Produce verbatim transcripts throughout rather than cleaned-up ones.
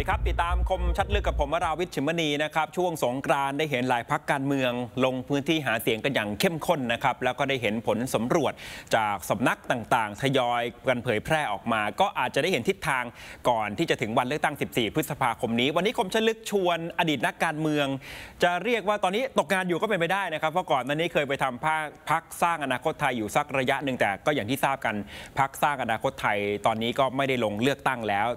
สวัสดีครับติดตามคมชัดลึกกับผมวราวิทย์ ฉิมมณีนะครับช่วงสงกรานต์ได้เห็นหลายพรรคการเมืองลงพื้นที่หาเสียงกันอย่างเข้มข้นนะครับแล้วก็ได้เห็นผลสำรวจจากสำนักต่างๆทยอยกันเผยแพร่ออกมาก็อาจจะได้เห็นทิศทางก่อนที่จะถึงวันเลือกตั้งสิบสี่พฤษภาคมนี้วันนี้คมชัดลึกชวนอดีตนักการเมืองจะเรียกว่าตอนนี้ตกงานอยู่ก็เป็นไปได้นะครับเพราะก่อนหน้านี้เคยไปทำพรรคสร้างอนาคตไทยอยู่สักระยะหนึ่งแต่ก็อย่างที่ทราบกันพรรคสร้างอนาคตไทยตอนนี้ก็ไม่ได้ลงเลือกตั้งแล้ว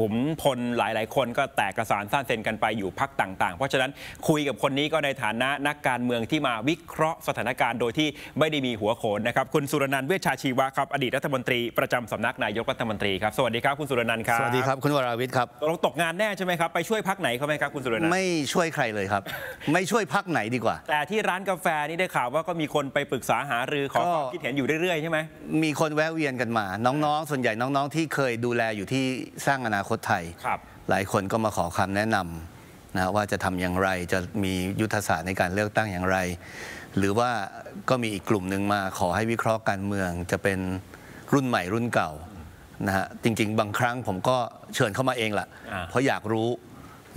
ขุมพลหลายๆคนก็แตกกระสานซ่านเซนกันไปอยู่พักต่างๆเพราะฉะนั้นคุยกับคนนี้ก็ในฐานะนักการเมืองที่มาวิเคราะห์สถานการณ์โดยที่ไม่ได้มีหัวโขนนะครับคุณสุรนันท์ เวชชาชีวะครับอดีตรัฐมนตรีประจำสำนักนายกรัฐมนตรีครับสวัสดีครับคุณสุรนันท์ครับสวัสดีครับคุณวราวิทย์ครับเราตกงานแน่ใช่ไหมครับไปช่วยพักไหนเขาไหมครับคุณสุรนันท์ไม่ช่วยใครเลยครับไม่ช่วยพักไหนดีกว่าแต่ที่ร้านกาแฟนี่ได้ข่าวว่าก็มีคนไปปรึกษาหารือขอความคิดเห็นอยู่เรื่อยๆใช่ไหมมีคนแวะเวียนกันมาน้องๆส่วนใหญ่น้องๆที่เคยดูแลอยู่ที่สร้างอนาคตไทยหลายคนก็มาขอคำแนะนำนะว่าจะทำอย่างไรจะมียุทธศาสตร์ในการเลือกตั้งอย่างไรหรือว่าก็มีอีกกลุ่มหนึ่งมาขอให้วิเคราะห์การเมืองจะเป็นรุ่นใหม่รุ่นเก่านะฮะจริงๆบางครั้งผมก็เชิญเข้ามาเองแหละเพราะอยากรู้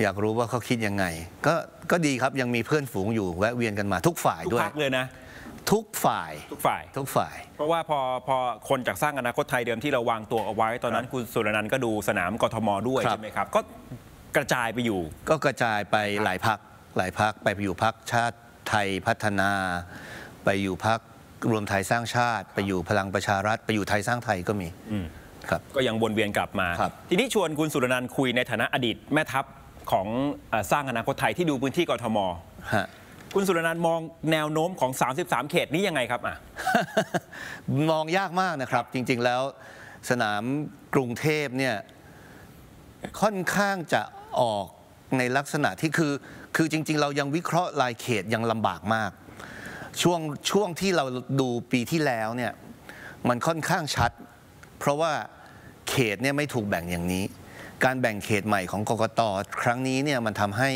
อยากรู้ว่าเขาคิดยังไงก็ก็ดีครับยังมีเพื่อนฝูงอยู่แวะเวียนกันมาทุกฝ่ายด้วยทุกพรรคเลยนะทุกฝ่ายทุกฝ่ายทุกฝ่ายเพราะว่าพอพอคนจากสร้างอนาคตไทยเดิมที่เราวางตัวเอาไว้ตอนนั้นคุณสุรนันท์ก็ดูสนามกทมด้วยใช่ไหมครับก็กระจายไปอยู่ก็กระจายไปหลายพรรคหลายพรรคไปอยู่พรรคชาติไทยพัฒนาไปอยู่พรรครวมไทยสร้างชาติไปอยู่พลังประชารัฐไปอยู่ไทยสร้างไทยก็มีครับก็ยังวนเวียนกลับมาทีนี้ชวนคุณสุรนันท์คุยในฐานะอดีตแม่ทัพของสร้างอนาคตไทยที่ดูพื้นที่กทมคุณสุรนันท์มองแนวโน้มของสามสิบสามเขตนี้ยังไงครับอ่ะ มองยากมากนะครับจริงๆแล้วสนามกรุงเทพเนี่ยค่อนข้างจะออกในลักษณะที่คือคือจริงๆเรายังวิเคราะห์รายเขตยังลำบากมากช่วงช่วงที่เราดูปีที่แล้วเนี่ยมันค่อนข้างชัดเพราะว่าเขตเนี่ยไม่ถูกแบ่งอย่างนี้การแบ่งเขตใหม่ของกกต.ครั้งนี้เนี่ยมันทำให้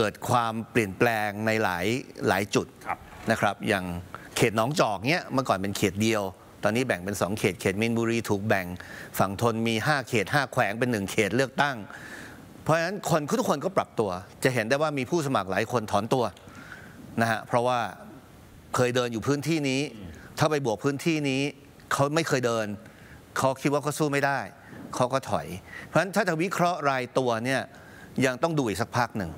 เกิดความเปลี่ยนแปลงในหลายหลายจุดนะครับอย่างเขตหนองจอกเนี้ยเมื่อก่อนเป็นเขตเดียวตอนนี้แบ่งเป็นสองเขตเขตมีนบุรีถูกแบ่งฝั่งทนมีห้าเขตห้าแขวงเป็นหนึ่งเขตเลือกตั้งเพราะฉะนั้นคนทุกคนก็ปรับตัวจะเห็นได้ว่ามีผู้สมัครหลายคนถอนตัวนะฮะเพราะว่าเคยเดินอยู่พื้นที่นี้ถ้าไปบวกพื้นที่นี้เขาไม่เคยเดินเขาคิดว่าเขาสู้ไม่ได้เขาก็ถอยเพราะฉะนั้นถ้าจะวิเคราะห์รายตัวเนี่ยยังต้องดูอีกสักพักหนึ่ง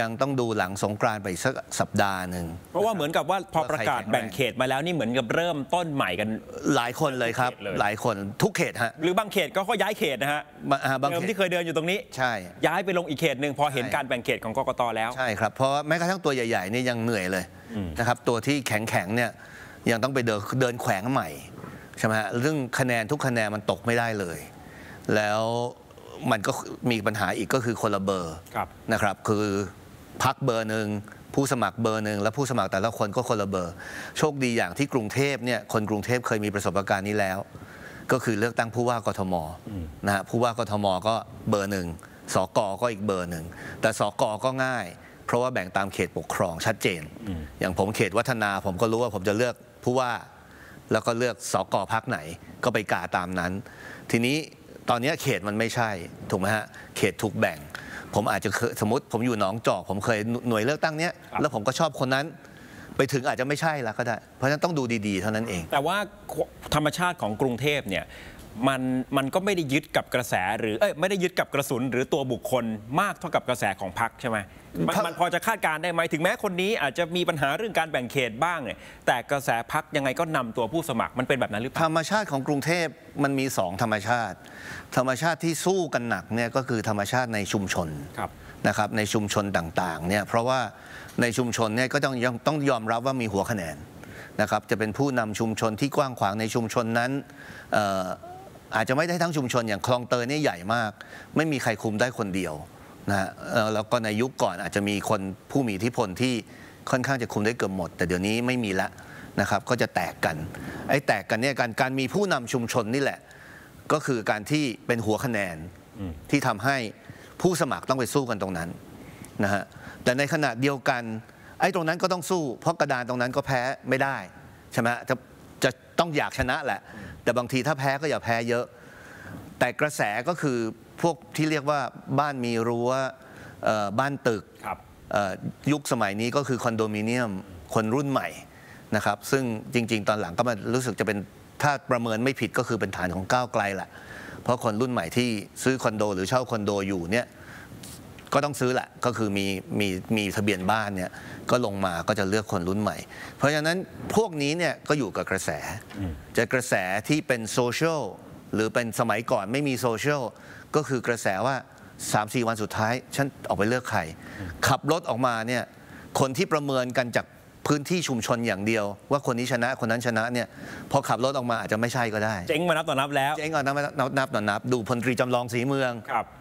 ยังต้องดูหลังสงกรานต์ไปสักสัปดาห์หนึ่งเพราะว่าเหมือนกับว่าพอประกาศแบ่งเขตมาแล้วนี่เหมือนกับเริ่มต้นใหม่กันหลายคนเลยครับหลายคนทุกเขตฮะหรือบางเขตก็ย้ายเขตนะฮะเดิมที่เคยเดินอยู่ตรงนี้ใช่ย้ายไปลงอีกเขตหนึ่งพอเห็นการแบ่งเขตของกกต.แล้วใช่ครับเพราะแม้กระทั่งตัวใหญ่ๆนี่ยังเหนื่อยเลยนะครับตัวที่แข็งๆเนี่ยยังต้องไปเดินเดินแขวงใหม่ใช่ไหมฮะเรื่องคะแนนทุกคะแนนมันตกไม่ได้เลยแล้วมันก็มีปัญหาอีกก็คือคนละเบอร์นะครับคือพักเบอร์หนึ่งผู้สมัครเบอร์หนึ่งและผู้สมัครแต่ละคนก็คนละเบอร์โชคดีอย่างที่กรุงเทพเนี่ยคนกรุงเทพเคยมีประสบการณ์นี้แล้วก็คือเลือกตั้งผู้ว่ากทม.นะฮะผู้ว่ากทม.ก็เบอร์หนึ่งสก.ก็อีกเบอร์หนึ่งแต่สก.ก็ง่ายเพราะว่าแบ่งตามเขตปกครองชัดเจนอย่างผมเขตวัฒนาผมก็รู้ว่าผมจะเลือกผู้ว่าแล้วก็เลือกสก.พักไหนก็ไปกาตามนั้นทีนี้ตอนนี้เขตมันไม่ใช่ถูกไหมฮะเขตถูกแบ่งผมอาจจะสมมติผมอยู่หนองจอกผมเคยหน่วยเลือกตั้งเนี้ยแล้วผมก็ชอบคนนั้นไปถึงอาจจะไม่ใช่แล้วก็ได้เพราะฉะนั้นต้องดูดีๆเท่านั้นเองแต่ว่าธรรมชาติของกรุงเทพเนี่ยมันมันก็ไม่ได้ยึดกับกระแสหรือเอ้ยไม่ได้ยึดกับกระสุนหรือตัวบุคคลมากเท่ากับกระแสของพรรคใช่ไหมมันพอจะคาดการได้ไหมถึงแม้คนนี้อาจจะมีปัญหาเรื่องการแบ่งเขตบ้างเนี่ยแต่กระแสพรรคยังไงก็นำตัวผู้สมัครมันเป็นแบบนั้นหรือเปล่าธรรมชาติของกรุงเทพมันมีสองธรรมชาติธรรมชาติที่สู้กันหนักเนี่ยก็คือธรรมชาติในชุมชนนะครับในชุมชนต่างๆเนี่ยเพราะว่าในชุมชนเนี่ยก็ต้องต้องยอมรับว่ามีหัวคะแนนนะครับจะเป็นผู้นำชุมชนที่กว้างขวางในชุมชนนั้นอาจจะไม่ได้ทั้งชุมชนอย่างคลองเตยนี่ใหญ่มากไม่มีใครคุมได้คนเดียวนะฮะแล้วก็ในยุคก่อนอาจจะมีคนผู้มีอิทธิพลที่ค่อนข้างจะคุมได้เกือบหมดแต่เดี๋ยวนี้ไม่มีละนะครับก็จะแตกกันไอ้แตกกันเนี่ยการการมีผู้นำชุมชนนี่แหละก็คือการที่เป็นหัวคะแนนที่ทำให้ผู้สมัครต้องไปสู้กันตรงนั้นนะฮะแต่ในขณะเดียวกันไอ้ตรงนั้นก็ต้องสู้เพราะกระดานตรงนั้นก็แพ้ไม่ได้ใช่ไหมจะจะต้องอยากชนะแหละแต่บางทีถ้าแพ้ก็อย่าแพ้เยอะ แต่กระแสก็คือพวกที่เรียกว่าบ้านมีรั้วบ้านตึกยุคสมัยนี้ก็คือคอนโดมิเนียมคนรุ่นใหม่นะครับซึ่งจริงๆตอนหลังก็มารู้สึกจะเป็นถ้าประเมินไม่ผิดก็คือเป็นฐานของก้าวไกลแหละเพราะคนรุ่นใหม่ที่ซื้อคอนโดหรือเช่าคอนโดอยู่เนี่ยก็ต้องซื้อแหละก็คือมีมีมีทะเบียนบ้านเนี่ยก็ลงมาก็จะเลือกคนรุ่นใหม่เพราะฉะนั้นพวกนี้เนี่ยก็อยู่กับกระแสจะกระแสที่เป็นโซเชียลหรือเป็นสมัยก่อนไม่มีโซเชียลก็คือกระแสว่า สามสี่ วันสุดท้ายฉันออกไปเลือกใครขับรถออกมาเนี่ยคนที่ประเมินกันจากพื้นที่ชุมชนอย่างเดียวว่าคนนี้ชนะคนนั้นชนะเนี่ยพอขับรถออกมาอาจจะไม่ใช่ก็ได้เจ๊งมานับต่อนับแล้วเจ๊งมานับนับต่อนับดูพลตรีจำลองศรีเมือง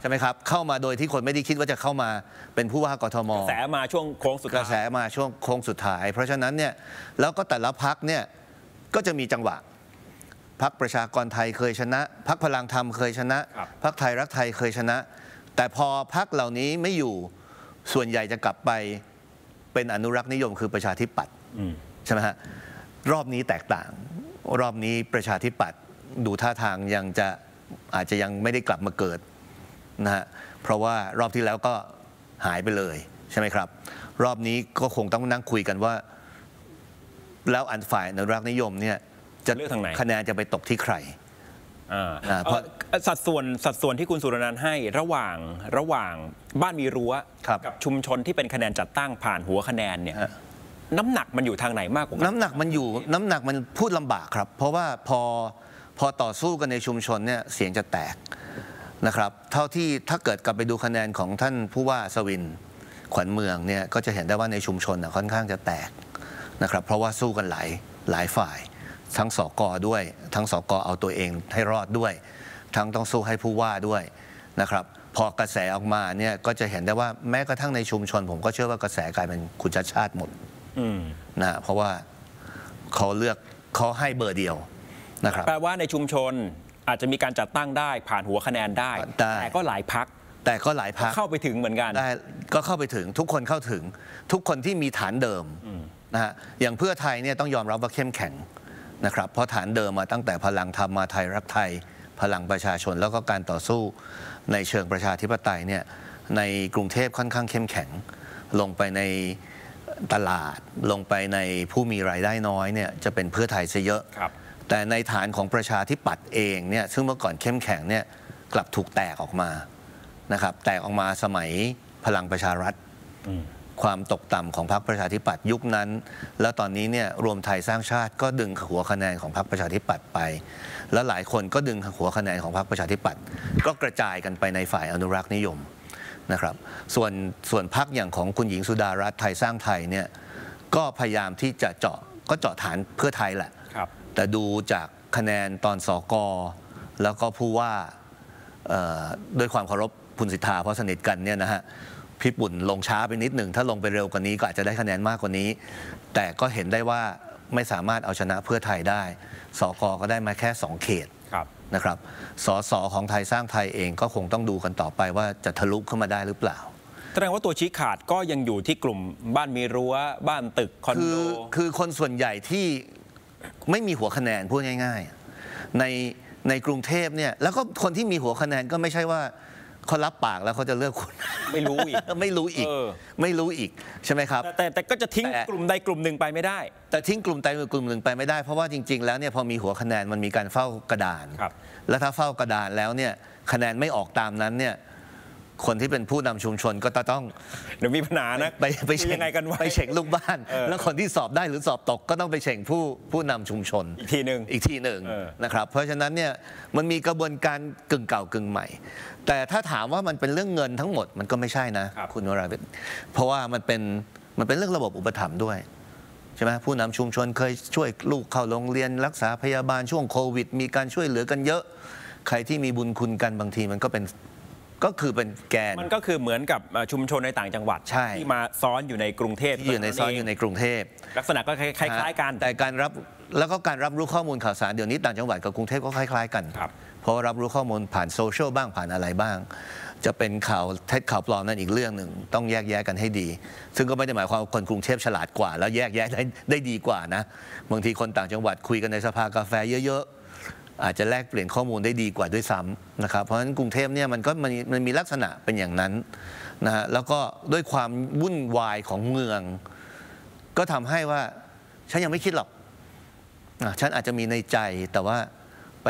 ใช่ไหมครับเข้ามาโดยที่คนไม่ได้คิดว่าจะเข้ามาเป็นผู้ว่ากทมกระแสมาช่วงโค้งสุดท้ายกระแสมาช่วงโค้งสุดท้ายเพราะฉะนั้นเนี่ยแล้วก็แต่ละพรรคเนี่ยก็จะมีจังหวะพรรคประชากรไทยเคยชนะพรรคพลังธรรมเคยชนะพรรคไทยรักไทยเคยชนะแต่พอพรรคเหล่านี้ไม่อยู่ส่วนใหญ่จะกลับไปเป็นอนุรักษ์นิยมคือประชาธิปัตย์ใช่ไหมฮะรอบนี้แตกต่างรอบนี้ประชาธิปัตย์ดูท่าทางยังจะอาจจะยังไม่ได้กลับมาเกิดนะฮะเพราะว่ารอบที่แล้วก็หายไปเลยใช่ไหมครับรอบนี้ก็คงต้องนั่งคุยกันว่าแล้วอันฝ่ายอนุรักษ์นิยมเนี่ยจะเลือกทางไหนคะแนนจะไปตกที่ใครเพราะสัดส่วนสัดส่วนที่คุณสุรนันท์ให้ระหว่างระหว่างบ้านมีรั้วกับชุมชนที่เป็นคะแนนจัดตั้งผ่านหัวคะแนนเนี่ยน้ำหนักมันอยู่ทางไหนมากกว่าน้ำหนักมันอยู่น้ำหนักมันพูดลำบากครับเพราะว่าพอพอต่อสู้กันในชุมชนเนี่ยเสียงจะแตกนะครับเท่าที่ถ้าเกิดกลับไปดูคะแนนของท่านผู้ว่าสวินขวัญเมืองเนี่ยก็จะเห็นได้ว่าในชุมชนค่อนข้างจะแตกนะครับเพราะว่าสู้กันหลายหลายฝ่ายทั้งสก.ด้วยทั้งสก.เอาตัวเองให้รอดด้วยทั้งต้องสู้ให้ผู้ว่าด้วยนะครับพอกระแสออกมาเนี่ยก็จะเห็นได้ว่าแม้กระทั่งในชุมชนผมก็เชื่อว่ากระแสกลายเป็นคุณชาติชาติหมดนะเพราะว่าเขาเลือกเขาให้เบอร์เดียวนะครับแปลว่าในชุมชนอาจจะมีการจัดตั้งได้ผ่านหัวคะแนนได้แต่ก็หลายพรรคแต่ก็หลายพรรคเข้าไปถึงเหมือนกันได้ก็เข้าไปถึงทุกคนเข้าถึงทุกคนที่มีฐานเดิมนะฮะอย่างเพื่อไทยเนี่ยต้องยอมรับว่าเข้มแข็งนะครับเพราะฐานเดิมมาตั้งแต่พลังธรรมมาไทยรักไทยพลังประชาชนแล้วก็การต่อสู้ในเชิงประชาธิปไตยเนี่ยในกรุงเทพค่อนข้างเข้มแข็งลงไปในตลาดลงไปในผู้มีรายได้น้อยเนี่ยจะเป็นเพื่อไทยซะเยอะแต่ในฐานของประชาธิปัตย์เองเนี่ยซึ่งเมื่อก่อนเข้มแข็งเนี่ยกลับถูกแตกออกมานะครับแตกออกมาสมัยพลังประชารัฐความตกต่ำของพรรคประชาธิปัตย์ยุคนั้นแล้วตอนนี้เนี่ยรวมไทยสร้างชาติก็ดึงหัวคะแนนของพรรคประชาธิปัตย์ไปแล้วหลายคนก็ดึงหัวคะแนนของพรรคประชาธิปัตย์ก็กระจายกันไปในฝ่ายอนุรักษ์นิยมนะครับส่วนส่วนพรรคอย่างของคุณหญิงสุดารัตน์ไทยสร้างไทยเนี่ยก็พยายามที่จะเจาะก็เจาะฐานเพื่อไทยแหละแต่ดูจากคะแนนตอนสก.แล้วก็ผู้ว่าด้วยความเคารพคุณสิทธาเพราะสนิทกันเนี่ยนะฮะพี่ปุ่นลงช้าไปนิดหนึ่งถ้าลงไปเร็วกว่านี้ก็อาจจะได้คะแนนมากกว่านี้แต่ก็เห็นได้ว่าไม่สามารถเอาชนะเพื่อไทยได้สก.ก็ได้มาแค่สองเขตนะครับสส.ของไทยสร้างไทยเองก็คงต้องดูกันต่อไปว่าจะทะลุขึ้นมาได้หรือเปล่าแสดงว่าตัวชี้ขาดก็ยังอยู่ที่กลุ่มบ้านมีรั้วบ้านตึกคอนโดคือคนส่วนใหญ่ที่ไม่มีหัวคะแนนพูดง่ายๆในในกรุงเทพเนี่ยแล้วก็คนที่มีหัวคะแนนก็ไม่ใช่ว่าเขารับปากแล้วเขาจะเลือกคุณไม่รู้อีกไม่รู้อีกไม่รู้อีกใช่ไหมครับแต่แต่ก็จะทิ้งกลุ่มใดกลุ่มหนึ่งไปไม่ได้แต่ทิ้งกลุ่มใดกลุ่มหนึ่งไปไม่ได้เพราะว่าจริงๆแล้วเนี่ยพอมีหัวคะแนนมันมีการเฝ้ากระดานแล้วถ้าเฝ้ากระดานแล้วเนี่ยคะแนนไม่ออกตามนั้นเนี่ยคนที่เป็นผู้นำชุมชนก็ต้องเดี๋ยวมีปัญหานะไปไปเช็คยังไงกันวะไปเช็คลูกบ้านแล้วคนที่สอบได้หรือสอบตกก็ต้องไปเช็คผู้ผู้นำชุมชนอีกทีหนึ่งอีกทีหนึ่งนะครับเพราะฉะนั้นเนี่ยมันมีกระบวนการกึ่งเก่ากึ่งใหม่แต่ถ้าถามว่ามันเป็นเรื่องเงินทั้งหมดมันก็ไม่ใช่นะคุณวราเพราะว่ามันเป็นมันเป็นเรื่องระบบอุปถัมภ์ด้วยใช่ไหมผู้นำชุมชนเคยช่วยลูกเข้าโรงเรียนรักษาพยาบาลช่วงโควิดมีการช่วยเหลือกันเยอะใครที่มีบุญคุณกันบางทีมันก็เป็นก็คือเป็นแกนมันก็คือเหมือนกับชุมชนในต่างจังหวัดที่มาซ้อนอยู่ในกรุงเทพอยู่ในซ้อนอยู่ในกรุงเทพลักษณะก็คล้ายๆกันแต่การรับแล้วก็การรับรู้ข้อมูลข่าวสารเดี๋ยวนี้ต่างจังหวัดกับกรุงเทพก็คล้ายๆกันเพราะรับรู้ข้อมูลผ่านโซเชียลบ้างผ่านอะไรบ้างจะเป็นข่าวเท็จข่าวปลอมนั่นอีกเรื่องหนึ่งต้องแยกแยะกันให้ดีซึ่งก็ไม่ได้หมายความว่าคนกรุงเทพฉลาดกว่าแล้วแยกแยะได้ได้ดีกว่านะบางทีคนต่างจังหวัดคุยกันในสภากาแฟเยอะๆ อาจจะแลกเปลี่ยนข้อมูลได้ดีกว่าด้วยซ้ำนะครับเพราะฉะนั้นกรุงเทพเนี่ยมันก็มันมันมีลักษณะเป็นอย่างนั้นนะฮะแล้วก็ด้วยความวุ่นวายของเมืองก็ทำให้ว่าฉันยังไม่คิดหรอกฉันอาจจะมีในใจแต่ว่าไป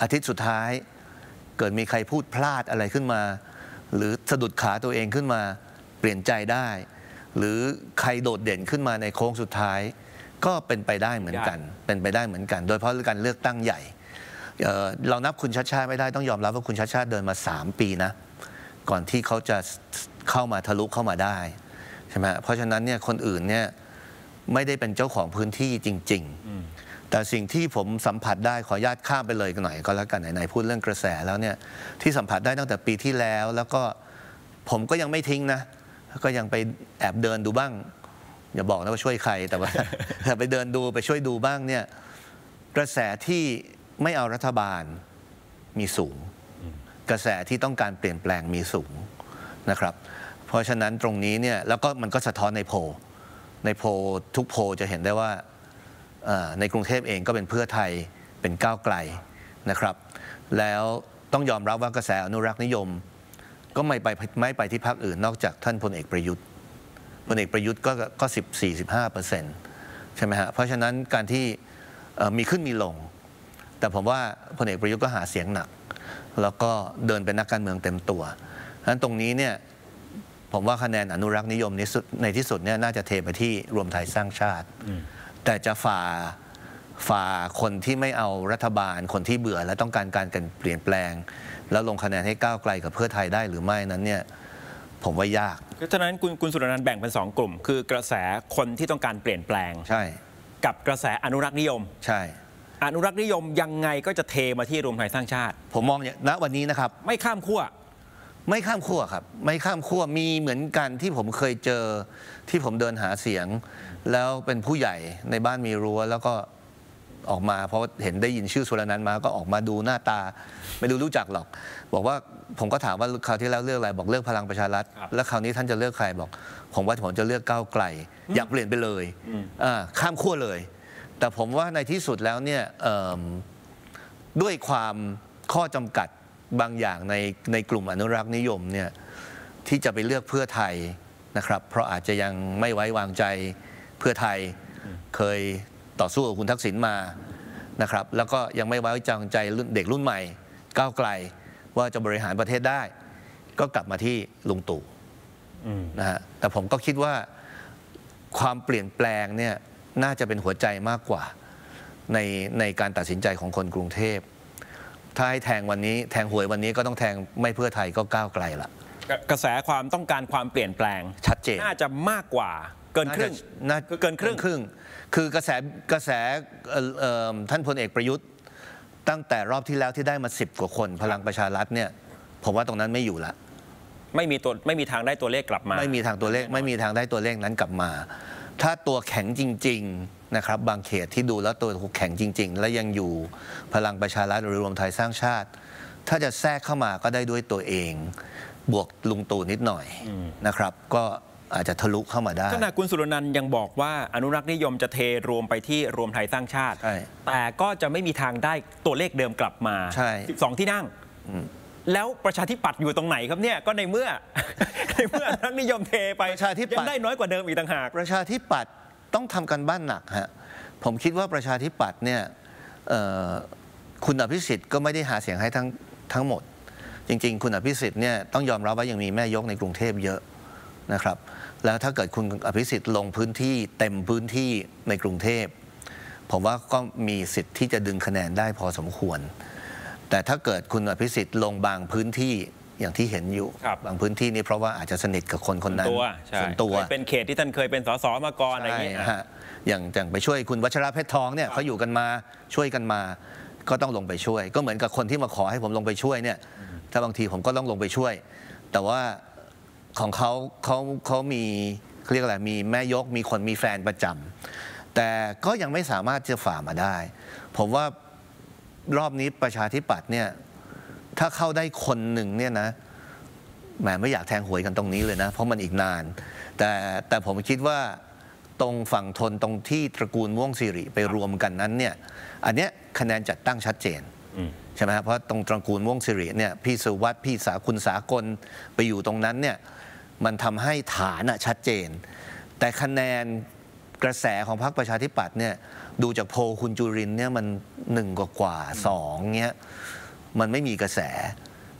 อาทิตย์สุดท้ายเกิดมีใครพูดพลาดอะไรขึ้นมาหรือสะดุดขาตัวเองขึ้นมาเปลี่ยนใจได้หรือใครโดดเด่นขึ้นมาในโค้งสุดท้ายก็เป็นไปได้เหมือนกันเป็นไปได้เหมือนกันโดยเพราะการเลือกตั้งใหญ่เรานับคุณชัชชาติไม่ได้ต้องยอมรับว่าคุณชัชชาติเดินมาสามปีนะก่อนที่เขาจะเข้ามาทะลุเข้ามาได้ใช่ไหมเพราะฉะนั้นเนี่ยคนอื่นเนี่ยไม่ได้เป็นเจ้าของพื้นที่จริงๆแต่สิ่งที่ผมสัมผัสได้ขออนุญาตข้ามไปเลยหน่อยก็แล้วกันไหนๆพูดเรื่องกระแสแล้วเนี่ยที่สัมผัสได้ตั้งแต่ปีที่แล้วแล้วก็ผมก็ยังไม่ทิ้งนะก็ยังไปแอบเดินดูบ้างอย่าบอกนะว่าช่วยใครแต่ว่า ไปเดินดูไปช่วยดูบ้างเนี่ยกระแสที่ไม่เอารัฐบาลมีสูงกระแสที่ต้องการเปลี่ยนแปลงมีสูงนะครับเพราะฉะนั้นตรงนี้เนี่ยแล้วก็มันก็สะท้อนในโพลในโพลทุกโพลจะเห็นได้ว่าในกรุงเทพเองก็เป็นเพื่อไทยเป็นก้าวไกลนะครับแล้วต้องยอมรับว่ากระแสอนุรักษ์นิยมก็ไม่ไปไม่ไปที่พรรคอื่นนอกจากท่านพลเอกประยุทธ์พลเอกประยุทธ์ก็ก็สิบสี่สิบห้าเปอร์เซ็นต์ใช่ไหมฮะเพราะฉะนั้นการที่มีขึ้นมีลงแต่ผมว่าพลเอกประยุทธ์ก็หาเสียงหนักแล้วก็เดินเป็นนักการเมืองเต็มตัวเพราะฉะนั้นตรงนี้เนี่ยผมว่าคะแนนอนุรักษ์นิยมในที่สุดเนี่ยน่าจะเทไปที่รวมไทยสร้างชาติแต่จะฝ่าฝ่าคนที่ไม่เอารัฐบาลคนที่เบื่อและต้องการการเปลี่ยนแปลงแล้วลงคะแนนให้ก้าวไกลกับเพื่อไทยได้หรือไม่นั้นเนี่ยผมว่ายากเพราะฉะนั้นคุณสุรนันท์แบ่งเป็นสองกลุ่มคือกระแสคนที่ต้องการเปลี่ยนแปลงใช่กับกระแสอนุรักษ์นิยมใช่อนุรักษ์นิยมยังไงก็จะเทมาที่รวมไทยสร้างชาติผมมองเนี่ยณวันนี้นะครับไม่ข้ามขั้วไม่ข้ามขั้วครับไม่ข้ามขั้วมีเหมือนกันที่ผมเคยเจอที่ผมเดินหาเสียงแล้วเป็นผู้ใหญ่ในบ้านมีรั้วแล้วก็ออกมาเพราะเห็นได้ยินชื่อสุรนันท์มาก็ออกมาดูหน้าตาไม่รู้รู้จักหรอกบอกว่าผมก็ถามว่าคราวที่แล้วเลือกอะไรบอกเลือกพลังประชารัฐแล้วคราวนี้ท่านจะเลือกใครบอกผมว่าผมจะเลือกก้าวไกลอยากเปลี่ยนไปเลยข้ามขั้วเลยแต่ผมว่าในที่สุดแล้วเนี่ยด้วยความข้อจำกัดบางอย่างในในกลุ่มอนุรักษ์นิยมเนี่ยที่จะไปเลือกเพื่อไทยนะครับเพราะอาจจะยังไม่ไว้วางใจเพื่อไทยเคยต่อสู้กับคุณทักษิณมานะครับแล้วก็ยังไม่ไว้วางใจเด็กรุ่นใหม่ก้าวไกลว่าจะบริหารประเทศได้ก็กลับมาที่ลุงตู่นะฮะแต่ผมก็คิดว่าความเปลี่ยนแปลงเนี่ยน่าจะเป็นหัวใจมากกว่าในในการตัดสินใจของคนกรุงเทพถ้าให้แทงวันนี้แทงหวยวันนี้ก็ต้องแทงไม่เพื่อไทยก็ก้าวไกลละกระแสความต้องการความเปลี่ยนแปลงชัดเจนน่าจะมากกว่าเกินครึ่งเกินครึ่งครึ่งคือกระแสกระแสท่านพลเอกประยุทธ์ตั้งแต่รอบที่แล้วที่ได้มาสิบกว่าคนพลังประชารัฐเนี่ยผมว่าตรงนั้นไม่อยู่ละไม่มีตัวไม่มีทางได้ตัวเลขกลับมาไม่มีทางตัวเลขไม่มีทางได้ตัวเลขนั้นกลับมาถ้าตัวแข็งจริงๆนะครับบางเขตที่ดูแล้วตัวแข็งจริงๆและยังอยู่พลังประชารัฐหรือรวมไทยสร้างชาติถ้าจะแทรกเข้ามาก็ได้ด้วยตัวเองบวกลุงตู่นิดหน่อยนะครับก็อาจจะทะลุเข้ามาได้ขณะคุณสุรนันท์ยังบอกว่าอนุรักษ์นิยมจะเทรวมไปที่รวมไทยสร้างชาติแต่ก็จะไม่มีทางได้ตัวเลขเดิมกลับมาสิบสองที่นั่งแล้วประชาธิปัตย์อยู่ตรงไหนครับเนี่ยก็ในเมื่อในเมื่ออนุรักษ์นิยมเทไปยังได้น้อยกว่าเดิมอีกต่างหากประชาธิปัตย์ต้องทำกันบ้านหนักฮะผมคิดว่าประชาธิปัตย์เนี่ยคุณอภิสิทธิ์ก็ไม่ได้หาเสียงให้ทั้งทั้งหมดจริงๆคุณอภิสิทธิ์เนี่ยต้องยอมรับว่ายังมีแม่ยกในกรุงเทพเยอะนะครับแล้วถ้าเกิดคุณอภิสิทธิ์ลงพื้นที่เต็มพื้นที่ในกรุงเทพผมว่าก็มีสิทธิ์ที่จะดึงคะแนนได้พอสมควรแต่ถ้าเกิดคุณอภิสิทธิ์ลงบางพื้นที่อย่างที่เห็นอยู่ บางพื้นที่นี่เพราะว่าอาจจะสนิทกับคนคนนั้นส่วนตัวเป็นเขตที่ท่านเคยเป็นสสมาก่อนอะไรอย่างเงี้ยอย่างอย่างไปช่วยคุณวัชระเพชรทองเนี่ยเขาอยู่กันมาช่วยกันมาก็ต้องลงไปช่วยก็เหมือนกับคนที่มาขอให้ผมลงไปช่วยเนี่ยถ้าบางทีผมก็ต้องลงไปช่วยแต่ว่าของเขาเขาเขามีเรียกอะไรมีแม่ยกมีคนมีแฟนประจำแต่ก็ยังไม่สามารถจะฝ่ามาได้ผมว่ารอบนี้ประชาธิปัตย์เนี่ยถ้าเข้าได้คนหนึ่งเนี่ยนะแหมไม่อยากแทงหวยกันตรงนี้เลยนะเพราะมันอีกนานแต่แต่ผมคิดว่าตรงฝั่งทนตรงที่ตระกูลม่วงสิริไปรวมกันนั้นเนี่ยอันเนี้ยคะแนนจัดตั้งชัดเจน ใช่ไหมเพราะตรงตระกูลวงศ์สิริเนี่ยพี่สุวัฒน์พี่สาคุณสากลไปอยู่ตรงนั้นเนี่ยมันทำให้ฐานชัดเจนแต่คะแนนกระแสของพรรคประชาธิปัตย์เนี่ยดูจากโพลคุณจุรินทร์เนี่ยมันหนึ่งกว่ากว่าสองเงี้ยมันไม่มีกระแส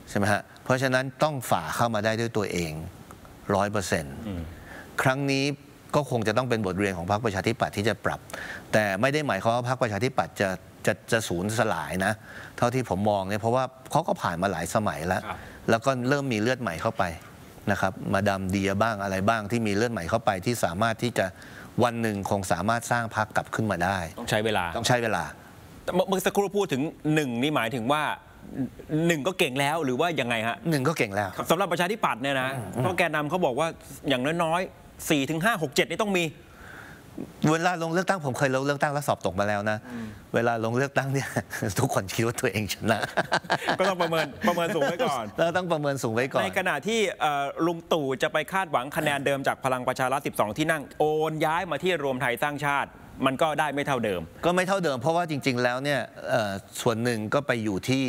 ใช่ไหมฮะเพราะฉะนั้นต้องฝ่าเข้ามาได้ด้วยตัวเองร้อยเปอร์เซ็นต์ครั้งนี้ก็คงจะต้องเป็นบทเรียนของพรรคประชาธิปัตย์ที่จะปรับแต่ไม่ได้หมายความว่าพรรคประชาธิปัตย์จะจะจะสูญสลายนะเท่าที่ผมมองเนี่ยเพราะว่าเขาก็ผ่านมาหลายสมัยแล้วแล้วก็เริ่มมีเลือดใหม่เข้าไปนะครับมาดามเดียบ้างอะไรบ้างที่มีเลือดใหม่เข้าไปที่สามารถที่จะวันหนึ่งคงสามารถสร้างพรรคกลับขึ้นมาได้ต้องใช้เวลาต้องใช้เวลาเมื่อสักครู่พูดถึงหนึ่งนี่หมายถึงว่าหนึ่งก็เก่งแล้วหรือว่ายังไงฮะหนึ่งก็เก่งแล้วสำหรับประชาธิปัตย์เนี่ยนะเพราะแกนนำเขาบอกว่าอย่างน้อยๆสี่ถึงห้าหกเจ็ดนี่ต้องมีเวลาลงเลือกตั้งผมเคยลงเลือกตั้งแล้วสอบตกมาแล้วนะเวลาลงเลือกตั้งเนี่ยทุกคนคิดว่าตัวเองชนะก็ต้องประเมินประเมินสูงไว้ก่อนเราต้องประเมินสูงไว้ก่อนในขณะที่ลุงตู่จะไปคาดหวังคะแนนเดิมจากพลังประชารัฐสิบสองที่นั่งโอนย้ายมาที่รวมไทยสร้างชาติมันก็ได้ไม่เท่าเดิมก็ไม่เท่าเดิมเพราะว่าจริงๆแล้วเนี่ยส่วนหนึ่งก็ไปอยู่ที่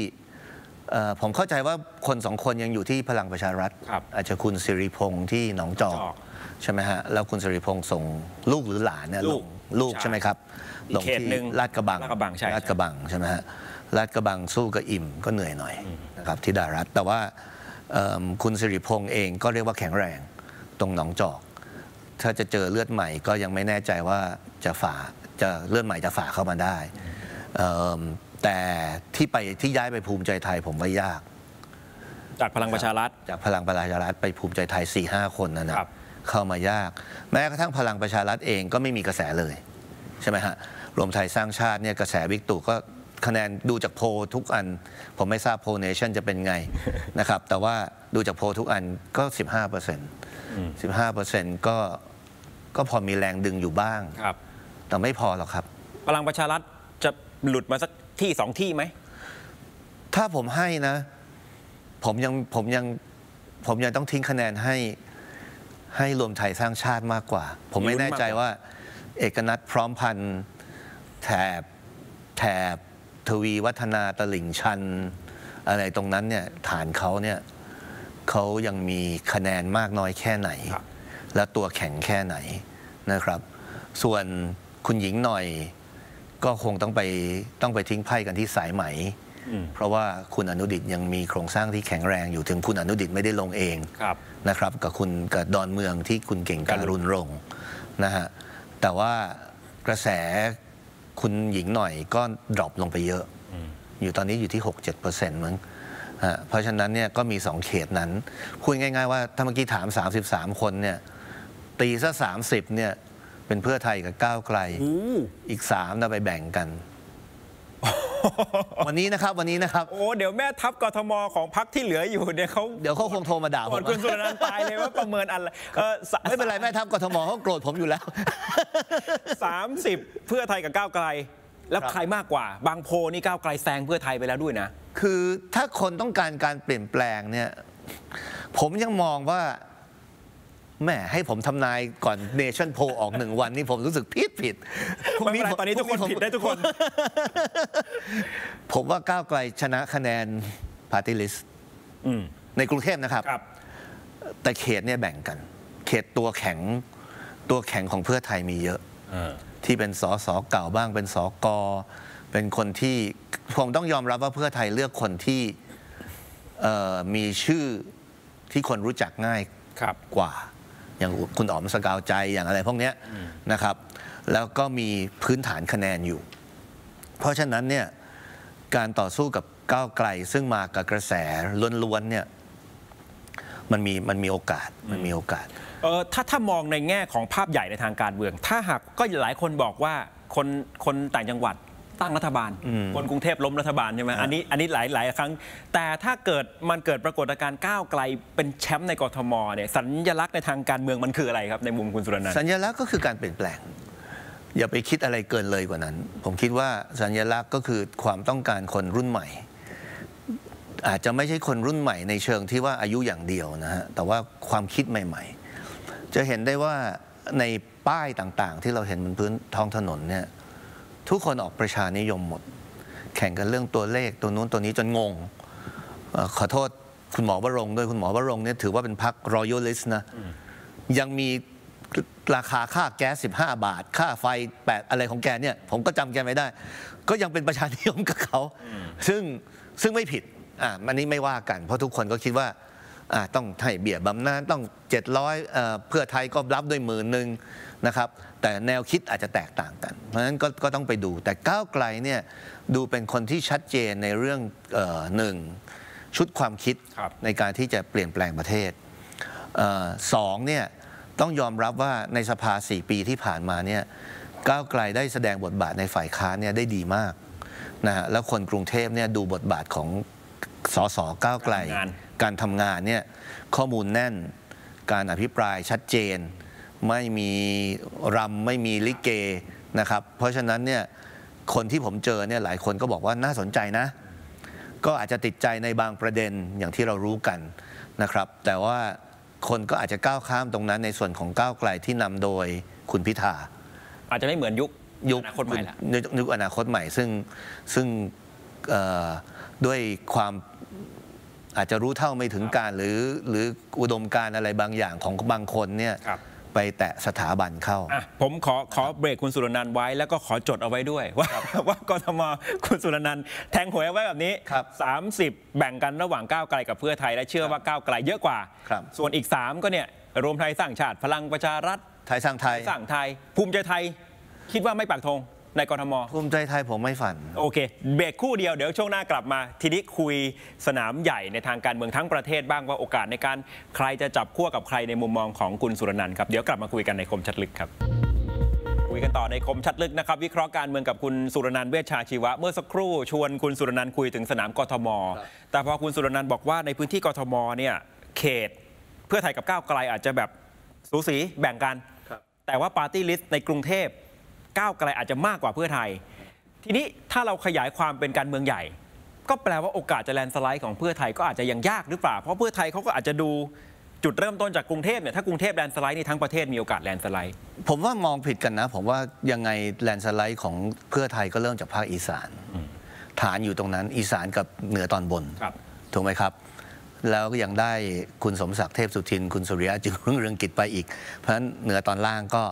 ผมเข้าใจว่าคนสองคนยังอยู่ที่พลังประชารัฐอาจจะคุณสิริพงษ์ที่หนองจอกใช่ไหมฮะแล้วคุณสิริพงษ์ส่งลูกหรือหลานเนี่ยลงลูกใช่ไหมครับลงที่ลาดกระบังลาดกระบังใช่ลาดกระบังใช่ไหมฮะลาดกระบังสู้กับอิ่มก็เหนื่อยหน่อยนะครับที่ดารัฐแต่ว่าคุณสิริพงษ์เองก็เรียกว่าแข็งแรงตรงหนองจอกถ้าจะเจอเลือดใหม่ก็ยังไม่แน่ใจว่าจะฝ่าจะเลือดใหม่จะฝ่าเข้ามาได้แต่ที่ไปที่ย้ายไปภูมิใจไทยผมว่ายากจากพลังประชารัฐจากพลังประชารัฐไปภูมิใจไทย สี่ห้า คนนั่นนะเข้ามายากแม้กระทั่งพลังประชารัฐเองก็ไม่มีกระแสเลยใช่ไหมฮะรวมไทยสร้างชาติเนี่ยกระแสวิกตู่ก็คะแนนดูจากโพลทุกอันผมไม่ทราบโพลเนชั่นจะเป็นไงนะครับแต่ว่าดูจากโพลทุกอันก็ สิบห้าเปอร์เซ็นต์ สิบห้าเปอร์เซ็นต์ ก็ก็พอมีแรงดึงอยู่บ้างแต่ไม่พอหรอกครับพลังประชารัฐจะหลุดมาสักที่สองที่ไหมถ้าผมให้นะผมยังผมยังผมยังต้องทิ้งคะแนนให้ให้รวมไทยสร้างชาติมากกว่าผมไม่แน่ใจว่าเอกนัทพร้อมพันธ์แถบแถบทวีวัฒนาตลิ่งชันอะไรตรงนั้นเนี่ยฐานเขาเนี่ยเขายังมีคะแนนมากน้อยแค่ไหนและตัวแข็งแค่ไหนนะครับส่วนคุณหญิงหน่อยก็คงต้องไปต้องไปทิ้งไพ่กันที่สายไหมเพราะว่าคุณอนุดิษฐ์ยังมีโครงสร้างที่แข็งแรงอยู่ถึงคุณอนุดิษฐ์ไม่ได้ลงเองนะครับกับคุณกับดอนเมืองที่คุณเก่งการุณรงค์นะฮะแต่ว่ากระแสคุณหญิงหน่อยก็ดรอปลงไปเยอะอยู่ตอนนี้อยู่ที่ หกเจ็ดเปอร์เซ็นต์ มั้งเพราะฉะนั้นเนี่ยก็มีสองเขตนั้นพูดง่ายๆว่าถ้าเมื่อกี้ถามสามสิบสามคนเนี่ยตีซะสามสิบเนี่ยเป็นเพื่อไทยกับก้าวไกลอีกสามเราไปแบ่งกันวันนี้นะครับวันนี้นะครับโอ้เดี๋ยวแม่ทัพกทมของพรรคที่เหลืออยู่เดี๋ยวเขาเดี๋ยวเขาคงโทรมาด่าผมคุณสุรนันท์ตายเลยว่าประเมินอะไรไม่เป็นไรแม่ทัพกทมเขาโกรธผมอยู่แล้วสามสิบเพื่อไทยกับก้าวไกลแล้วใครมากกว่าบางโพนี่ก้าวไกลแซงเพื่อไทยไปแล้วด้วยนะคือถ้าคนต้องการการเปลี่ยนแปลงเนี่ยผมยังมองว่าแหมให้ผมทำนายก่อนเนชั่นโพออกหนึ่งวันนี่ผมรู้สึกผิดผิดพรุ่งนี้ตอนนี้ทุกคนผิดได้ทุกคนผมว่าก้าวไกลชนะคะแนนพาร์ตี้ลิสต์ในกรุงเทพนะครับแต่เขตเนี่ยแบ่งกันเขตตัวแข็งตัวแข็งของเพื่อไทยมีเยอะที่เป็นสสเก่าบ้างเป็นสกเป็นคนที่ผมต้องยอมรับว่าเพื่อไทยเลือกคนที่มีชื่อที่คนรู้จักง่ายกว่าอย่างคุณอ๋อมสกาวใจอย่างอะไรพวกนี้นะครับแล้วก็มีพื้นฐานคะแนนอยู่เพราะฉะนั้นเนี่ยการต่อสู้กับก้าวไกลซึ่งมากับกระแสล้วนๆเนี่ยมันมีมันมีโอกาสมันมีโอกาสเออถ้าถ้ามองในแง่ของภาพใหญ่ในทางการเมืองถ้าหากก็หลายคนบอกว่าคนคนต่างจังหวัดตั้งรัฐบาลคนกรุงเทพล้มรัฐบาลใช่ไหมอันนี้อันนี้หลายหลายครั้งแต่ถ้าเกิดมันเกิดปรากฏการณ์ก้าวไกลเป็นแชมป์ในกทมเนี่ยสัญลักษณ์ในทางการเมืองมันคืออะไรครับในมุมคุณสุรนันท์สัญลักษณ์ก็คือการเปลี่ยนแปลงอย่าไปคิดอะไรเกินเลยกว่านั้นผมคิดว่าสัญลักษณ์ก็คือความต้องการคนรุ่นใหม่อาจจะไม่ใช่คนรุ่นใหม่ในเชิงที่ว่าอายุอย่างเดียวนะฮะแต่ว่าความคิดใหม่ๆจะเห็นได้ว่าในป้ายต่างๆที่เราเห็นบนพื้นท้องถนนเนี่ยทุกคนออกประชานิยมหมด แข่งกันเรื่องตัวเลขตัวนู้นตัวนี้จนงงขอโทษคุณหมอวรงค์ด้วยคุณหมอวรงค์เนี่ยถือว่าเป็นพรรค Royalist นะยังมีราคาค่าแก๊สสิบห้าบาทค่าไฟแปดอะไรของแกเนี่ยผมก็จำแกไม่ได้ก็ยังเป็นประชานิยมกับเขาซึ่งซึ่งไม่ผิดอ่ะอันนี้ไม่ว่ากันเพราะทุกคนก็คิดว่าอ่ะต้องให้เบี้ยบำนาญต้องเจ็ดร้อยเอ่อเพื่อไทยก็รับด้วยหมื่นหนึ่งนะครับแต่แนวคิดอาจจะแตกต่างกันเพราะฉะนั้น ก, ก็ต้องไปดูแต่ก้าวไกลเนี่ยดูเป็นคนที่ชัดเจนในเรื่องเอ่อหนึ่งชุดความคิดในการที่จะเปลี่ยนแปลงประเทศเอ่อสองเนี่ยต้องยอมรับว่าในสภาสี่ปีที่ผ่านมาเนี่ยก้าวไกลได้แสดงบทบาทในฝ่ายค้านเนี่ยได้ดีมากนะฮะแล้วคนกรุงเทพเนี่ยดูบทบาทของสสก้าวไกลการทำงานเนี่ยข้อมูลแน่นการอภิปรายชัดเจนไม่มีรำไม่มีลิเกนะครับเพราะฉะนั้นเนี่ยคนที่ผมเจอเนี่ยหลายคนก็บอกว่าน่าสนใจนะก็อาจจะติดใจในบางประเด็นอย่างที่เรารู้กันนะครับแต่ว่าคนก็อาจจะก้าวข้ามตรงนั้นในส่วนของก้าวไกลที่นำโดยคุณพิธาอาจจะไม่เหมือนยุคยุคอนาคตใหม่ละยุคอนาคตใหม่ซึ่งซึ่งด้วยความอาจจะรู้เท่าไม่ถึงการหรือหรืออุดมการอะไรบางอย่างของบางคนเนี่ยไปแตะสถาบันเข้าผมขอขอเบรกคุณสุรนันท์ไว้แล้วก็ขอจดเอาไว้ด้วยว่าว่ากทมคุณสุรนันท์แทงหวยเอาไว้แบบนี้สามสิบแบ่งกันระหว่างก้าวไกลกับเพื่อไทยและเชื่อว่าก้าวไกลเยอะกว่าส่วนอีกสามก็เนี่ยรวมไทยสร้างชาติพลังประชารัฐไทยสร้างไทยสร้างไทยภูมิใจไทยคิดว่าไม่ปักธงในกทมภูมิใจไทยผมไม่ฝันโอเคเบรกคู่เดียวเดี๋ยวช่วงหน้ากลับมาทีนี้คุยสนามใหญ่ในทางการเมืองทั้งประเทศบ้างว่าโอกาสในการใครจะจับคั่วกับใครในมุมมองของคุณสุรนันท์ครับเดี๋ยวกลับมาคุยกันในคมชัดลึกครับคุยกันต่อในคมชัดลึกนะครับวิเคราะห์การเมืองกับคุณสุรนันท์เวชชาชีวะเมื่อสักครู่ชวนคุณสุรนันท์คุยถึงสนามกทมแต่พอคุณสุรนันท์บอกว่าในพื้นที่กทมเนี่ยเขตเพื่อไทยกับก้าวไกลอาจจะแบบสูสีแบ่งกันแต่ว่าปาร์ตี้ลิสต์ในกรุงเทพก้าวไกลอาจจะมากกว่าเพื่อไทยทีนี้ถ้าเราขยายความเป็นการเมืองใหญ่ก็แปลว่าโอกาสจะแลนสไลด์ของเพื่อไทยก็อาจจะยังยากหรือเปล่าเพราะเพื่อไทยเขาก็อาจจะดูจุดเริ่มต้นจากกรุงเทพเนี่ยถ้ากรุงเทพแลนสไลด์นี่ทั้งประเทศมีโอกาสแลนสไลด์ผมว่ามองผิดกันนะผมว่ายังไงแลนสไลด์ของเพื่อไทยก็เริ่มจากภาคอีสานฐานอยู่ตรงนั้นอีสานกับเหนือตอนบนถูกไหมครับแล้วก็ยังได้คุณสมศักดิ์เทพสุทินคุณสุริยะจึงรุ่งเรืองกิจไปอีกเพราะฉะนั้นเหนือตอนล่างก็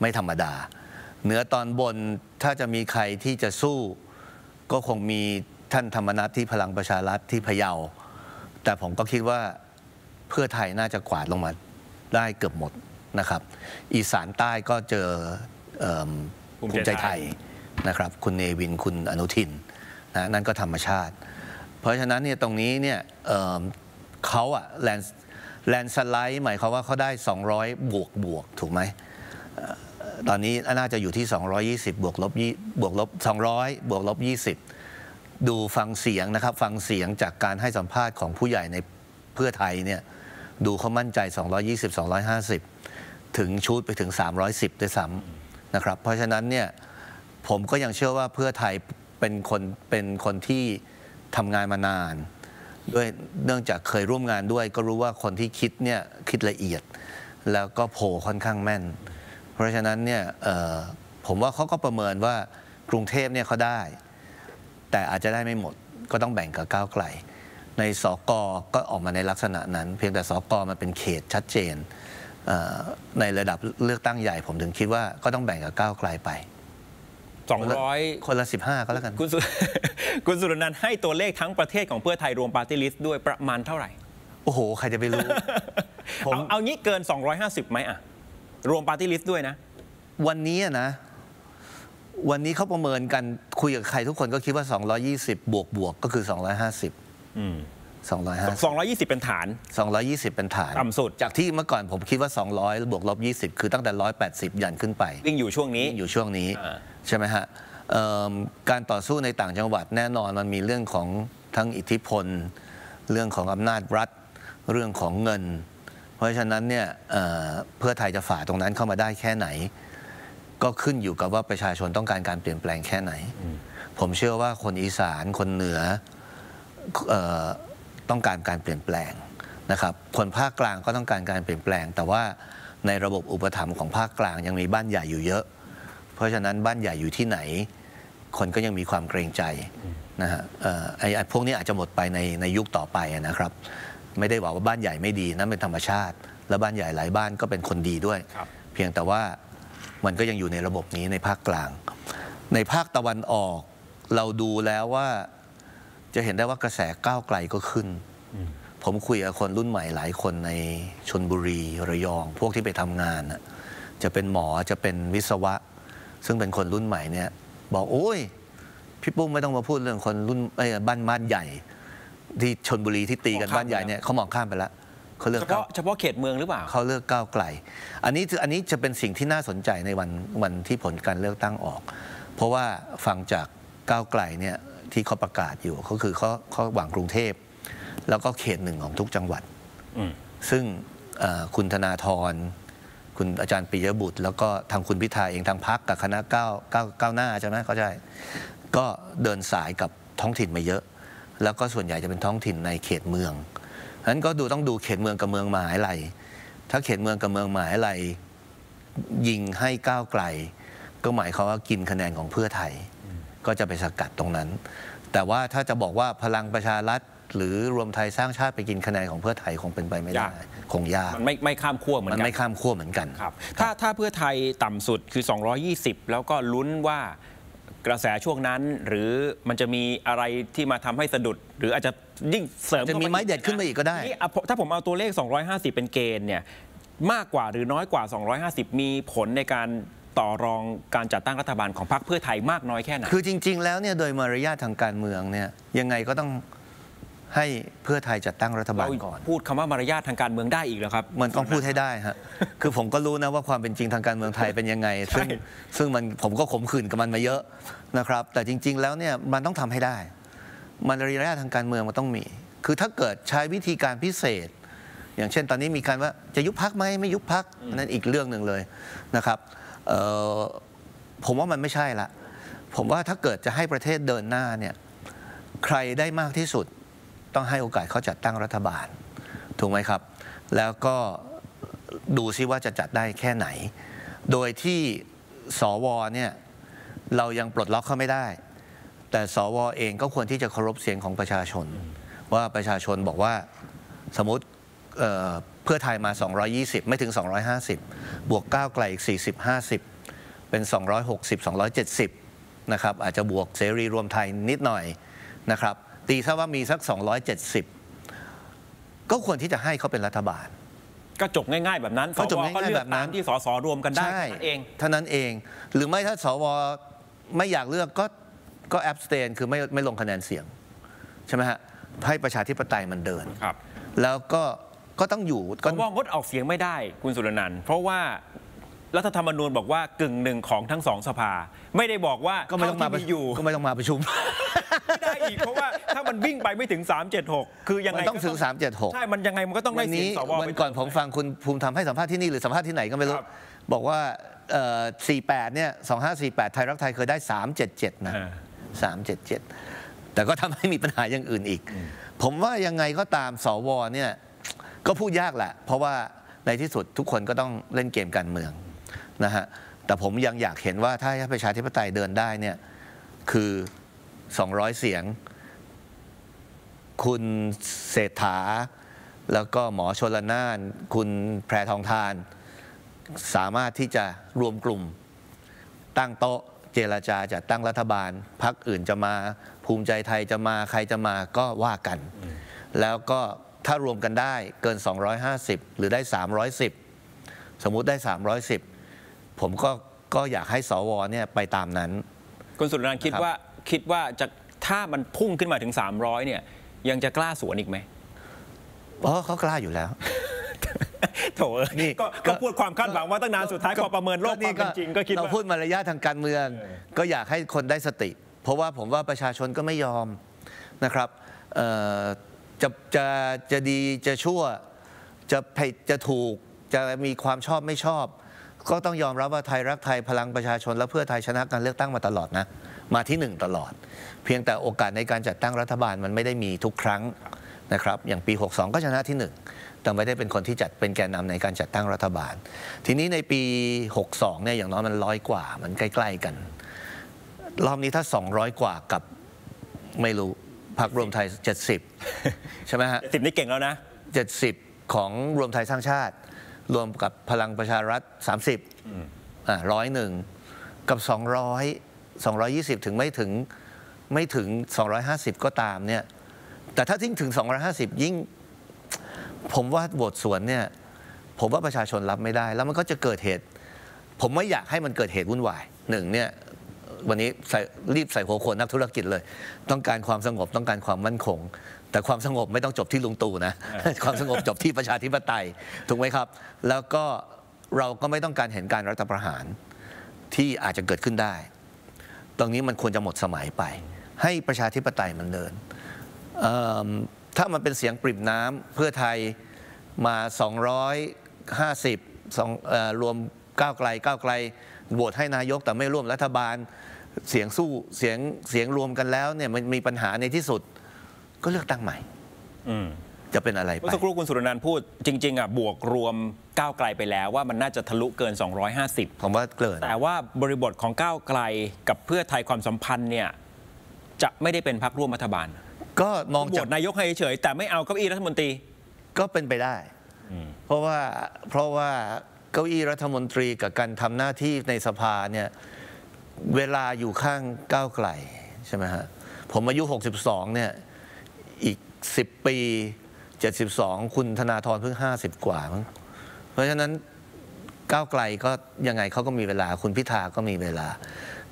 ไม่ธรรมดาเหนือตอนบนถ้าจะมีใครที่จะสู้ก็คงมีท่านธรรมนัสที่พลังประชารัฐที่พะเยาแต่ผมก็คิดว่าเพื่อไทยน่าจะกวาดลงมาได้เกือบหมดนะครับอีสานใต้ก็เจอภูมิใจไทยนะครับคุณเนวินคุณอนุทินนะนั่นก็ธรรมชาติเพราะฉะนั้นเนี่ยตรงนี้เนี่ยเขาอะแลนแลนสไลด์หมายความว่าเขาได้สองร้อยบวกบวกถูกไหมตอนนี้น่าจะอยู่ที่สองร้อยยี่สิบบวกลบบวกลบสองร้อยบวกลบยี่สิบดูฟังเสียงนะครับฟังเสียงจากการให้สัมภาษณ์ของผู้ใหญ่ในเพื่อไทยเนี่ยดูเขามั่นใจสองร้อยยี่สิบ สองร้อยห้าสิบถึงชูดไปถึงสามร้อยสิบด้วยซ้ำนะครับเพราะฉะนั้นเนี่ยผมก็ยังเชื่อว่าเพื่อไทยเป็นคนเป็นคนที่ทำงานมานานด้วยเนื่องจากเคยร่วมงานด้วยก็รู้ว่าคนที่คิดเนี่ยคิดละเอียดแล้วก็โผล่ค่อนข้างแม่นเพราะฉะนั้นเนี่ยผมว่าเขาก็ประเมินว่ากรุงเทพเนี่ยเขาได้แต่อาจจะได้ไม่หมดก็ต้องแบ่งกับก้าวไกลในสก.ก็ออกมาในลักษณะนั้นเพียงแต่สก.มันเป็นเขตชัดเจนในระดับเลือกตั้งใหญ่ผมถึงคิดว่าก็ต้องแบ่งกับก้าวไกลไปสองร้อยคนละสิบห้าก็แล้วกันคุณคุณสุรนันท์ให้ตัวเลขทั้งประเทศของเพื่อไทยรวมปาร์ตี้ลิสต์ด้วยประมาณเท่าไหร่โอ้โหใครจะไปรู้ผมเอางี้เกินสองร้อยห้าสิบไหมอะรวมปาร์ตี้ลิสต์ด้วยนะวันนี้นะวันนี้เขาประเมินกันคุยกับใครทุกคนก็คิดว่าสองร้อยยี่สิบบวกบวกก็คือสองร้อยห้าสิบอืมสองร้อยห้าสิบ สองร้อยยี่สิบเป็นฐานสองร้อยยี่สิบเป็นฐานต่ำสุดจากที่เมื่อก่อนผมคิดว่าสองร้อยบวกลบยี่สิบคือตั้งแต่หนึ่งร้อยแปดสิบยันขึ้นไปวิ่งอยู่ช่วงนี้อยู่ช่วงนี้ใช่ไหมฮะการต่อสู้ในต่างจังหวัดแน่นอนมันมีเรื่องของทั้งอิทธิพลเรื่องของอำนาจรัฐเรื่องของเงินเพราะฉะนั้นเนี่ยเพื่อไทยจะฝ่าตรงนั้นเข้ามาได้แค่ไหนก็ขึ้นอยู่กับว่าประชาชนต้องการการเปลี่ยนแปลงแค่ไหนผมเชื่อว่าคนอีสานคนเหนือต้องการการเปลี่ยนแปลงนะครับคนภาคกลางก็ต้องการการเปลี่ยนแปลงแต่ว่าในระบบอุปถัมภ์ของภาคกลางยังมีบ้านใหญ่อยู่เยอะเพราะฉะนั้นบ้านใหญ่อยู่ที่ไหน คนก็ยังมีความเกรงใจนะฮะไอ้พวกนี้อาจจะหมดไปในในยุคต่อไปนะครับไม่ได้บอกว่าบ้านใหญ่ไม่ดีนั่นเป็นธรรมชาติและบ้านใหญ่หลายบ้านก็เป็นคนดีด้วยเพียงแต่ว่ามันก็ยังอยู่ในระบบนี้ในภาคกลางในภาคตะวันออกเราดูแล้วว่าจะเห็นได้ว่ากระแสก้าวไกลก็ขึ้นผมคุยกับคนรุ่นใหม่หลายคนในชลบุรีระยองพวกที่ไปทำงานจะเป็นหมอจะเป็นวิศวะซึ่งเป็นคนรุ่นใหม่เนี่ยบอกโอ้ยพี่ปุ้มไม่ต้องมาพูดเรื่องคนรุ่นบ้านบ้านใหญ่ที่ชลบุรีที่ตีกันบ้านใหญ่เนี่ยเขามองข้ามไปแล้วเขาเลือกเฉพาะเฉพาะเขตเมืองหรือเปล่าเขาเลือกก้าวไกลอันนี้อันนี้จะเป็นสิ่งที่น่าสนใจในวันวันที่ผลการเลือกตั้งออกเพราะว่าฟังจากก้าวไกลเนี่ยที่เขาประกาศอยู่เขาคือเขาเขาหวังกรุงเทพแล้วก็เขตหนึ่งของทุกจังหวัดซึ่งคุณธนาธรคุณอาจารย์ปิยบุตรแล้วก็ทางคุณพิธาเองทางพรรคกับคณะก้าวก้าวหน้าใช่ไหมเขาใช่ก็เดินสายกับท้องถิ่นมาเยอะแล้วก็ส่วนใหญ่จะเป็นท้องถิ่นในเขตเมืองนั้นก็ดูต้องดูเขตเมืองกับเมืองมหาวิทยาลัยถ้าเขตเมืองกับเมืองมหาวิทยาลัยยิงให้ก้าวไกลก็หมายความว่ากินคะแนนของเพื่อไทยก็จะไปสกัดตรงนั้นแต่ว่าถ้าจะบอกว่าพลังประชารัฐหรือรวมไทยสร้างชาติไปกินคะแนนของเพื่อไทยคงเป็นไปไม่ได้คงยากมันไม่ไม่ข้ามขั้วเหมือนกันมันไม่ข้ามขั้วเหมือนกันครับถ้าถ้าเพื่อไทยต่ำสุดคือสองร้อยยี่สิบแล้วก็ลุ้นว่ากระแสช่วงนั้นหรือมันจะมีอะไรที่มาทำให้สะดุดหรืออาจจะยิ่งเสริมจะมีไม้เด็ดขึ้นมาอีกก็ได้ถ้าผมเอาตัวเลขสองร้อยห้าสิบเป็นเกณฑ์เนี่ยมากกว่าหรือน้อยกว่าสองร้อยห้าสิบมีผลในการต่อรองการจัดตั้งรัฐบาลของพรรคเพื่อไทยมากน้อยแค่ไหนคือจริงๆแล้วเนี่ยโดยมารยาททางการเมืองเนี่ยยังไงก็ต้องให้เพื่อไทยจัดตั้งรัฐบาลก่อนพูดคำว่ามารยาททางการเมืองได้อีกแล้วครับมันต้องพูดให้ได้ฮะคือผมก็รู้นะว่าความเป็นจริงทางการเมืองไทยเป็นยังไงซึ่งซึ่งมันผมก็ขมขื่นกับมันมาเยอะนะครับแต่จริงๆแล้วเนี่ยมันต้องทำให้ได้มารยาททางการเมืองมันต้องมีคือถ้าเกิดใช้วิธีการพิเศษอย่างเช่นตอนนี้มีการว่าจะยุบพรรคไหมไม่ยุบพรรคนั่นอีกเรื่องหนึ่งเลยนะครับผมว่ามันไม่ใช่ละผมว่าถ้าเกิดจะให้ประเทศเดินหน้าเนี่ยใครได้มากที่สุดต้องให้โอกาสเขาจัดตั้งรัฐบาลถูกไหมครับแล้วก็ดูซิว่าจะจัดได้แค่ไหนโดยที่สวเนี่ยเรายังปลดล็อกเขาไม่ได้แต่สวเองก็ควรที่จะเคารพเสียงของประชาชนว่าประชาชนบอกว่าสมมติเพื่อไทยมาสองร้อยยี่สิบไม่ถึงสองร้อยห้าสิบบวกก้าวไกลอีกสี่สิบ ห้าสิบเป็นสองร้อยหกสิบ สองร้อยเจ็ดสิบนะครับอาจจะบวกเสรีรวมไทยนิดหน่อยนะครับตีซะว่ามีสักสองร้อยเจ็ดสิบก็ควรที่จะให้เขาเป็นรัฐบาลก็จบง่ายๆแบบนั้นสวก็เลือกตามที่สสรวมกันได้เองเท่านั้นเองหรือไม่ถ้าสวไม่อยากเลือกก็ก็แอบสเตนคือไม่ไม่ลงคะแนนเสียงใช่ไหมฮะให้ประชาธิปไตยมันเดินครับแล้วก็ก็ต้องอยู่ก็ว่างดออกเสียงไม่ได้คุณสุรนันท์เพราะว่ารัฐธรรมนูญบอกว่ากึ่งหนึ่งของทั้งสองสภาไม่ได้บอกว่าก็ไม่ต้องมาประชุมก็ไม่ต้องมาประชุมไม่ได้อีกเพราะว่าถ้ามันวิ่งไปไม่ถึงสามเจ็ดหกคือยังไงต้องถึงสามเจ็ดหกใช่มันยังไงมันก็ต้องได้เสียงสววันก่อนผมฟังคุณภูมิธรรมให้สัมภาษณ์ที่นี่หรือสัมภาษณ์ที่ไหนก็ไม่รู้บอกว่าสี่สิบแปดเนี่ยสองห้าสี่แปดไทยรักไทยเคยได้สามเจ็ดเจ็ดนะสามเจ็ดเจ็ดแต่ก็ทำให้มีปัญหาอย่างอื่นอีกผมว่ายังไงก็ตามสวเนี่ยก็พูดยากแหละเพราะว่าในที่สุดทุกคนก็ต้องเล่นเกมการเมืองนะฮะแต่ผมยังอยากเห็นว่าถ้าประชาธิปไตยเดินได้เนี่ยคือสองร้อยเสียงคุณเศรษฐาแล้วก็หมอชลน่านคุณแพรทองทานสามารถที่จะรวมกลุ่มตั้งโต๊ะเจรจาจัดตั้งรัฐบาลพรรคอื่นจะมาภูมิใจไทยจะมาใครจะมาก็ว่ากันแล้วก็ถ้ารวมกันได้เกินสองร้อยห้าสิบหรือได้สามร้อยสิบสมมุติได้สามร้อยสิบผมก็ก็อยากให้สวเนี่ยไปตามนั้นคุณสุรนันท์คิดว่าคิดว่าจะถ้ามันพุ่งขึ้นมาถึงสามร้อยเนี่ยยังจะกล้าสวนอีกไหมอ๋อเขากล้าอยู่แล้วโถนี่ก็พูดความคาดหวังว่าตั้งนานสุดท้ายพอประเมินโลกความเป็นจริงก็คิดว่าเราพูดมารยาททางการเมืองก็อยากให้คนได้สติเพราะว่าผมว่าประชาชนก็ไม่ยอมนะครับจะจะจะดีจะชั่วจะผิดจะถูกจะมีความชอบไม่ชอบก็ต้องยอมรับว่าไทยรักไทยพลังประชาชนและเพื่อไทยชนะการเลือกตั้งมาตลอดนะมาที่หนึ่งตลอดเพียงแต่โอกาสในการจัดตั้งรัฐบาลมันไม่ได้มีทุกครั้งนะครับอย่างปีหกสองก็ชนะที่หนึ่งแต่ไม่ได้เป็นคนที่จัดเป็นแกนนำในการจัดตั้งรัฐบาลทีนี้ในปีหกสองเนี่ยอย่างน้อยมันร้อยกว่ามันใกล้ๆกัน รอบนี้ถ้าสองร้อยกว่ากับไม่รู้พรรครวมไทยเจ็ดสิบใช่ไหมฮะเจ็ดสิบนี่เก่งแล้วนะเจ็ดสิบของรวมไทยสร้างชาติรวมกับพลังประชารัฐสามสิบอ่าหนึ่งร้อยหนึ่งกับสองร้อย สองร้อยยี่สิบถึงไม่ถึงไม่ถึงสองร้อยห้าสิบก็ตามเนี่ยแต่ถ้าทิ้งถึงสองร้อยห้าสิบยิ่งผมว่าโหวตสวนเนี่ยผมว่าประชาชนรับไม่ได้แล้วมันก็จะเกิดเหตุผมไม่อยากให้มันเกิดเหตุวุ่นวายหนึ่งเนี่ยวันนี้รีบใส่หัวโขนนักธุรกิจเลยต้องการความสงบต้องการความมั่นคงแต่ความสงบไม่ต้องจบที่ลุงตู่นะ ความสงบจบที่ประชาธิปไตยถูกไหมครับแล้วก็เราก็ไม่ต้องการเห็นการรัฐประหารที่อาจจะเกิดขึ้นได้ตรงนี้มันควรจะหมดสมัยไปให้ประชาธิปไตยมันเดินถ้ามันเป็นเสียงปริ่มน้ำเพื่อไทยมาสองร้อยห้าสิบ สอง รวมก้าวไกลก้าวไกลโหวตให้นายกแต่ไม่ร่วมรัฐบาลเสียงสู้เสียงเสียงรวมกันแล้วเนี่ยมันมีปัญหาในที่สุดก็เลือกตั้งใหม่จะเป็นอะไรไปเมื่อสักครู่คุณสุรนันท์พูดจริงๆอ่ะบวกรวมก้าวไกลไปแล้วว่ามันน่าจะทะลุเกินสองร้อยห้าสิบผมว่าเกินแต่ว่าบริบทของก้าวไกลกับเพื่อไทยความสัมพันธ์เนี่ยจะไม่ได้เป็นพรรคร่วมรัฐบาลก็มองจากนายกให้เฉยแต่ไม่เอาเก้าอี้รัฐมนตรีก็เป็นไปได้เพราะว่าเพราะว่าเก้าอี้รัฐมนตรีกับการทำหน้าที่ในสภาเนี่ยเวลาอยู่ข้างก้าวไกลใช่ไหมฮะผมอายุหกสิบสองเนี่ยอีกสิบปีเจ็ดสิบสองคุณธนาธรเพิ่งห้าสิบกว่ามั้งเพราะฉะนั้นก้าวไกลก็ยังไงเขาก็มีเวลาคุณพิธาก็มีเวลา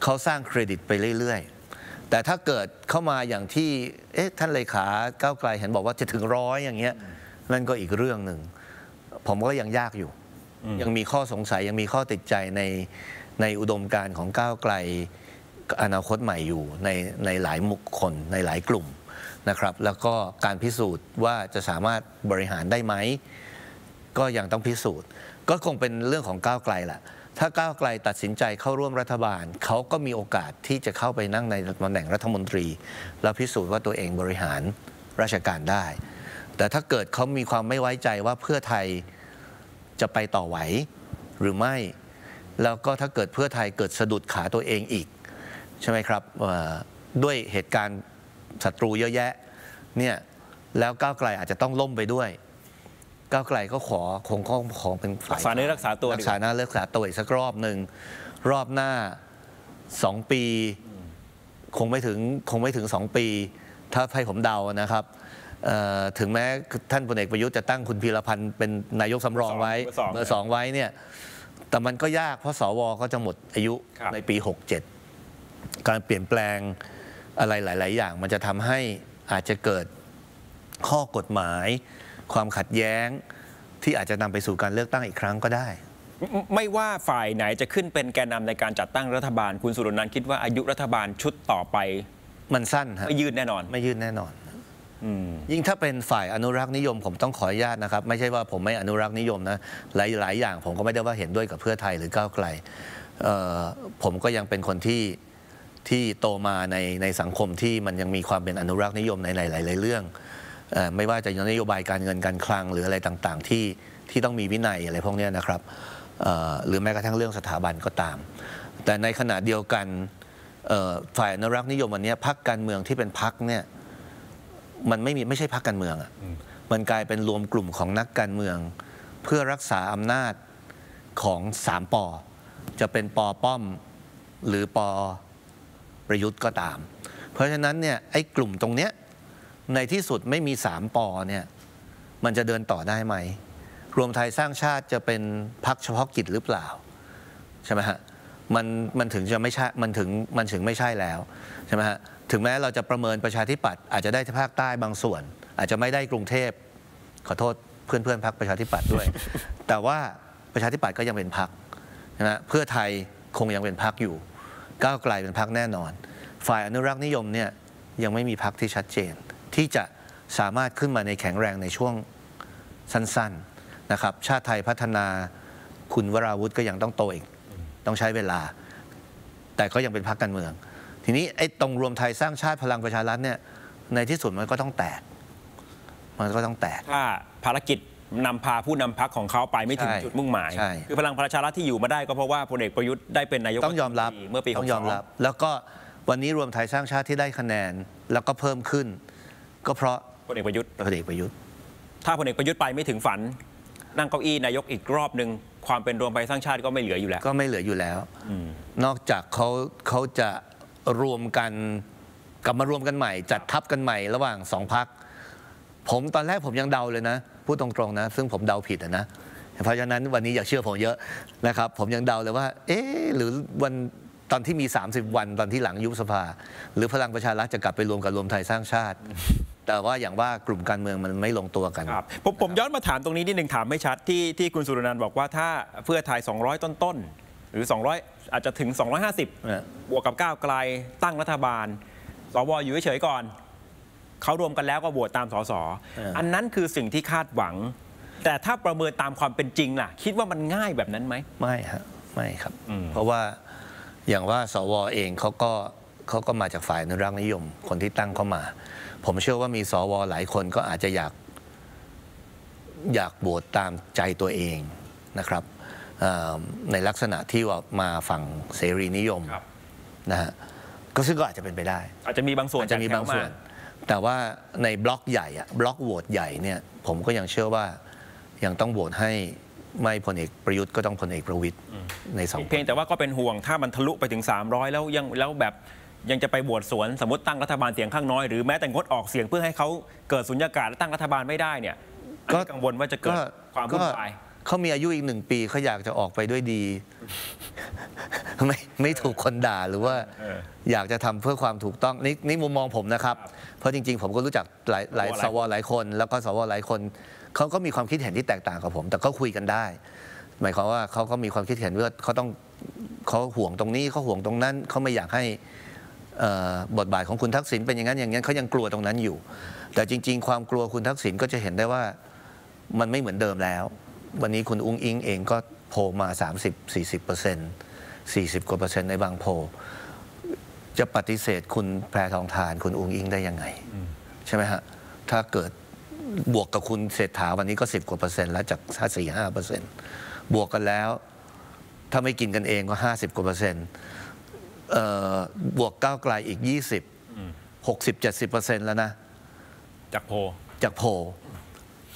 เขาสร้างเครดิตไปเรื่อยๆแต่ถ้าเกิดเข้ามาอย่างที่เอ๊ะท่านเลขาก้าวไกลเห็นบอกว่าจะถึงร้อยอย่างเงี้ยนั่นก็อีกเรื่องหนึ่งผมก็ยังยากอยู่ยังมีข้อสงสัยยังมีข้อติดใจในในอุดมการณ์ของก้าวไกลอนาคตใหม่อยู่ในในหลายมุขคนในหลายกลุ่มนะครับแล้วก็การพิสูจน์ว่าจะสามารถบริหารได้ไหมก็ยังต้องพิสูจน์ก็คงเป็นเรื่องของก้าวไกลแหละถ้าก้าวไกลตัดสินใจเข้าร่วมรัฐบาลเขาก็มีโอกาสที่จะเข้าไปนั่งในตำแหน่งรัฐมนตรีแล้วพิสูจน์ว่าตัวเองบริหารราชการได้แต่ถ้าเกิดเขามีความไม่ไว้ใจว่าเพื่อไทยจะไปต่อไหวหรือไม่แล้วก็ถ้าเกิดเพื่อไทยเกิดสะดุดขาตัวเองอีกใช่ไหมครับด้วยเหตุการณ์ศัตรูเยอะแยะเนี่ยแล้วก้าวไกลอาจจะต้องล่มไปด้วยก้าวไกลก็ขอคงข้อของเป็นฝ่ายรักษาเนื้อรักษาตัวรักษาหน้ารักษาตัวอีกสักรอบหนึ่งรอบหน้าสองปีคงไม่ถึงคงไม่ถึงสองปีถ้าให้ผมเดานะครับถึงแม้ท่านพลเอกประยุทธ์จะตั้งคุณพีรพันธ์เป็นนายกสำรองไว้เบอร์สองไว้เนี่ยแต่มันก็ยากเพราะสวก็จะหมดอายุในปีหกเจ็ดการเปลี่ยนแปลงอะไรหลายๆอย่างมันจะทำให้อาจจะเกิดข้อกฎหมายความขัดแย้งที่อาจจะนำไปสู่การเลือกตั้งอีกครั้งก็ได้ไม่ว่าฝ่ายไหนจะขึ้นเป็นแกนนำในการจัดตั้งรัฐบาลคุณสุรนันท์คิดว่าอายุรัฐบาลชุดต่อไปมันสั้นครับไม่ยืดแน่นอนไม่ยืดแน่นอนยิ่งถ้าเป็นฝ่ายอนุรักษ์นิยมผมต้องขออนุญาตนะครับไม่ใช่ว่าผมไม่อนุรักษ์นิยมนะหลายๆอย่างผมก็ไม่ได้ว่าเห็นด้วยกับเพื่อไทยหรือก้าวไกลผมก็ยังเป็นคนที่ที่โตมาในในสังคมที่มันยังมีความเป็นอนุรักษ์นิยมในหลายๆเรื่องไม่ว่าจะนโยบายการเงินการคลังหรืออะไรต่างๆที่ที่ต้องมีวินัยอะไรพวกนี้นะครับหรือแม้กระทั่งเรื่องสถาบันก็ตามแต่ในขณะเดียวกันฝ่ายอนุรักษ์นิยมวันนี้พรรคการเมืองที่เป็นพรรคเนี่ยมันไม่มีไม่ใช่พรรคการเมืองอ่ะมันกลายเป็นรวมกลุ่มของนักการเมืองเพื่อรักษาอำนาจของสามป.จะเป็นป.ป้อมหรือป.ประยุทธ์ก็ตามเพราะฉะนั้นเนี่ยไอ้กลุ่มตรงเนี้ยในที่สุดไม่มีสามป.เนี่ยมันจะเดินต่อได้ไหมรวมไทยสร้างชาติจะเป็นพรรคเฉพาะกิจหรือเปล่าใช่ไหมฮะมันมันถึงจะไม่ใช่มันถึงมันถึงไม่ใช่แล้วใช่ไหมฮะถึงแม้เราจะประเมินประชาธิปัตย์อาจจะได้ที่ภาคใต้บางส่วนอาจจะไม่ได้กรุงเทพขอโทษเพื่อนเพื่อนพรรคประชาธิปัตย์ด้วย แต่ว่าประชาธิปัตย์ก็ยังเป็นพรรคนะเพื่อไทยคงยังเป็นพรรคอยู่ก้าวไกลเป็นพรรคแน่นอนฝ่ายอนุรักษ์นิยมเนี่ยยังไม่มีพรรคที่ชัดเจนที่จะสามารถขึ้นมาในแข็งแรงในช่วงสั้นๆนะครับชาติไทยพัฒนาคุณวราวุธก็ยังต้องโตอีกต้องใช้เวลาแต่ก็ยังเป็นพรรคการเมืองทีนี้ไอ้ตรงรวมไทยสร้างชาติพลังประชารัฐเนี่ยในที่สุดมันก็ต้องแตกมันก็ต้องแตกถ้าภารกิจนำพาผู้นำพรรคของเขาไปไม่ถึงจุดมุ่งหมายคือพลังประชารัฐที่อยู่มาได้ก็เพราะว่าพลเอกประยุทธ์ได้เป็นนายกต้องยอมรับเมื่อปีต้องยอมรับแล้วก็ วันนี้รวมไทยสร้างชาติที่ได้คะแนนแล้วก็เพิ่มขึ้นก็เพราะพลเอกประยุทธ์พลเอกประยุทธ์ถ้าพลเอกประยุทธ์ไปไม่ถึงฝันนั่งเก้าอี้นายกอีกรอบหนึ่งความเป็นรวมไทยสร้างชาติก็ไม่เหลืออยู่แล้วก็ไม่เหลืออยู่แล้วนอกจากเขาเขาจะรวมกันกลับมารวมกันใหม่จัดทัพกันใหม่ระหว่างสองพรรคผมตอนแรกผมยังเดาเลยนะพูดตรงๆนะซึ่งผมเดาผิดนะเพราะฉะนั้นวันนี้อย่าเชื่อผมเยอะนะครับผมยังเดาเลยว่าเอ๊ะหรือวันตอนที่มีสามสิบวันตอนที่หลังยุบสภาหรือพลังประชารัฐจะกลับไปรวมกับรวมไทยสร้างชาติแต่ว่าอย่างว่ากลุ่มการเมืองมันไม่ลงตัวกันครับผมผมย้อนมาถามตรงนี้นิดหนึ่งถามไม่ชัดที่ที่คุณสุรนันท์บอกว่าถ้าเพื่อไทยสองร้อยต้นๆหรือสองร้อยอาจจะถึงสองร้อยห้าสิบบวกกับก้าวไกลตั้งรัฐบาลสวอยู่เฉยๆก่อนเขารวมกันแล้วก็โหวตตามสส อันนั้นคือสิ่งที่คาดหวังแต่ถ้าประเมินตามความเป็นจริงล่ะคิดว่ามันง่ายแบบนั้นไหมไม่ฮะไม่ครับเพราะว่าอย่างว่าสวเองเขาก็เขาก็มาจากฝ่ายอนุรักษ์นิยมคนที่ตั้งเข้ามาผมเชื่อว่ามีสวหลายคนก็อาจจะอยากอยากโหวตตามใจตัวเองนะครับในลักษณะที่ว่ามาฝั่งเสรีนิยมนะฮะก็ซึ่งก็อาจจะเป็นไปได้อาจจะมีบางส่วนอาจจะมีบางส่วนแต่ว่าในบล็อกใหญ่อะบล็อกโหวตใหญ่เนี่ยผมก็ยังเชื่อว่ายังต้องโหวตให้ไม่พลเอกประยุทธ์ก็ต้องพลเอกประวิตรในสองเพียงแต่ว่าก็เป็นห่วงถ้ามันทะลุไปถึงสามร้อยแล้วยังแล้วแบบยังจะไปโหวตสวนสมมติตั้งรัฐบาลเสียงข้างน้อยหรือแม้แต่งดออกเสียงเพื่อให้เขาเกิดสุญญากาศและตั้งรัฐบาลไม่ได้เนี่ยก็กังวลว่าจะเกิดความวุ่นวายเขามีอายุอีกหนึ่งปีเขาอยากจะออกไปด้วยดีไม่ไม่ถูกคนด่าหรือว่าอยากจะทำเพื่อความถูกต้องนี่นี่มุมมองผมนะครับเพราะจริงๆผมก็รู้จักหลายหลายสวหลายคนแล้วก็สวหลายคนเขาก็มีความคิดเห็นที่แตกต่างกับผมแต่ก็คุยกันได้หมายความว่าเขาก็มีความคิดเห็นว่าเขาต้องเขาห่วงตรงนี้เขาห่วงตรงนั้นเขาไม่อยากให้บทบาทของคุณทักษิณเป็นอย่างนั้นอย่างนั้นเขายังกลัวตรงนั้นอยู่แต่จริงๆความกลัวคุณทักษิณก็จะเห็นได้ว่ามันไม่เหมือนเดิมแล้ววันนี้คุณอุ้งอิงเองก็โผล่มา สามสิบ สี่สิบเปอร์เซ็นต์ สี่สิบ กว่าเปอร์เซ็นต์ในบางโผล่จะปฏิเสธคุณแพทองธารคุณอุ้งอิงได้ยังไงใช่ไหมฮะถ้าเกิดบวกกับคุณเศรษฐาวันนี้ก็สิบกว่าเปอร์เซ็นต์แล้วจาก สี่ ห้าเปอร์เซ็นต์ บวกกันแล้วถ้าไม่กินกันเองก็ห้าสิบกว่าเปอร์เซ็นต์บวกก้าวไกลอีกยี่สิบ หกสิบ เจ็ดสิบเปอร์เซ็นต์แล้วนะจากโผล่จากโผล่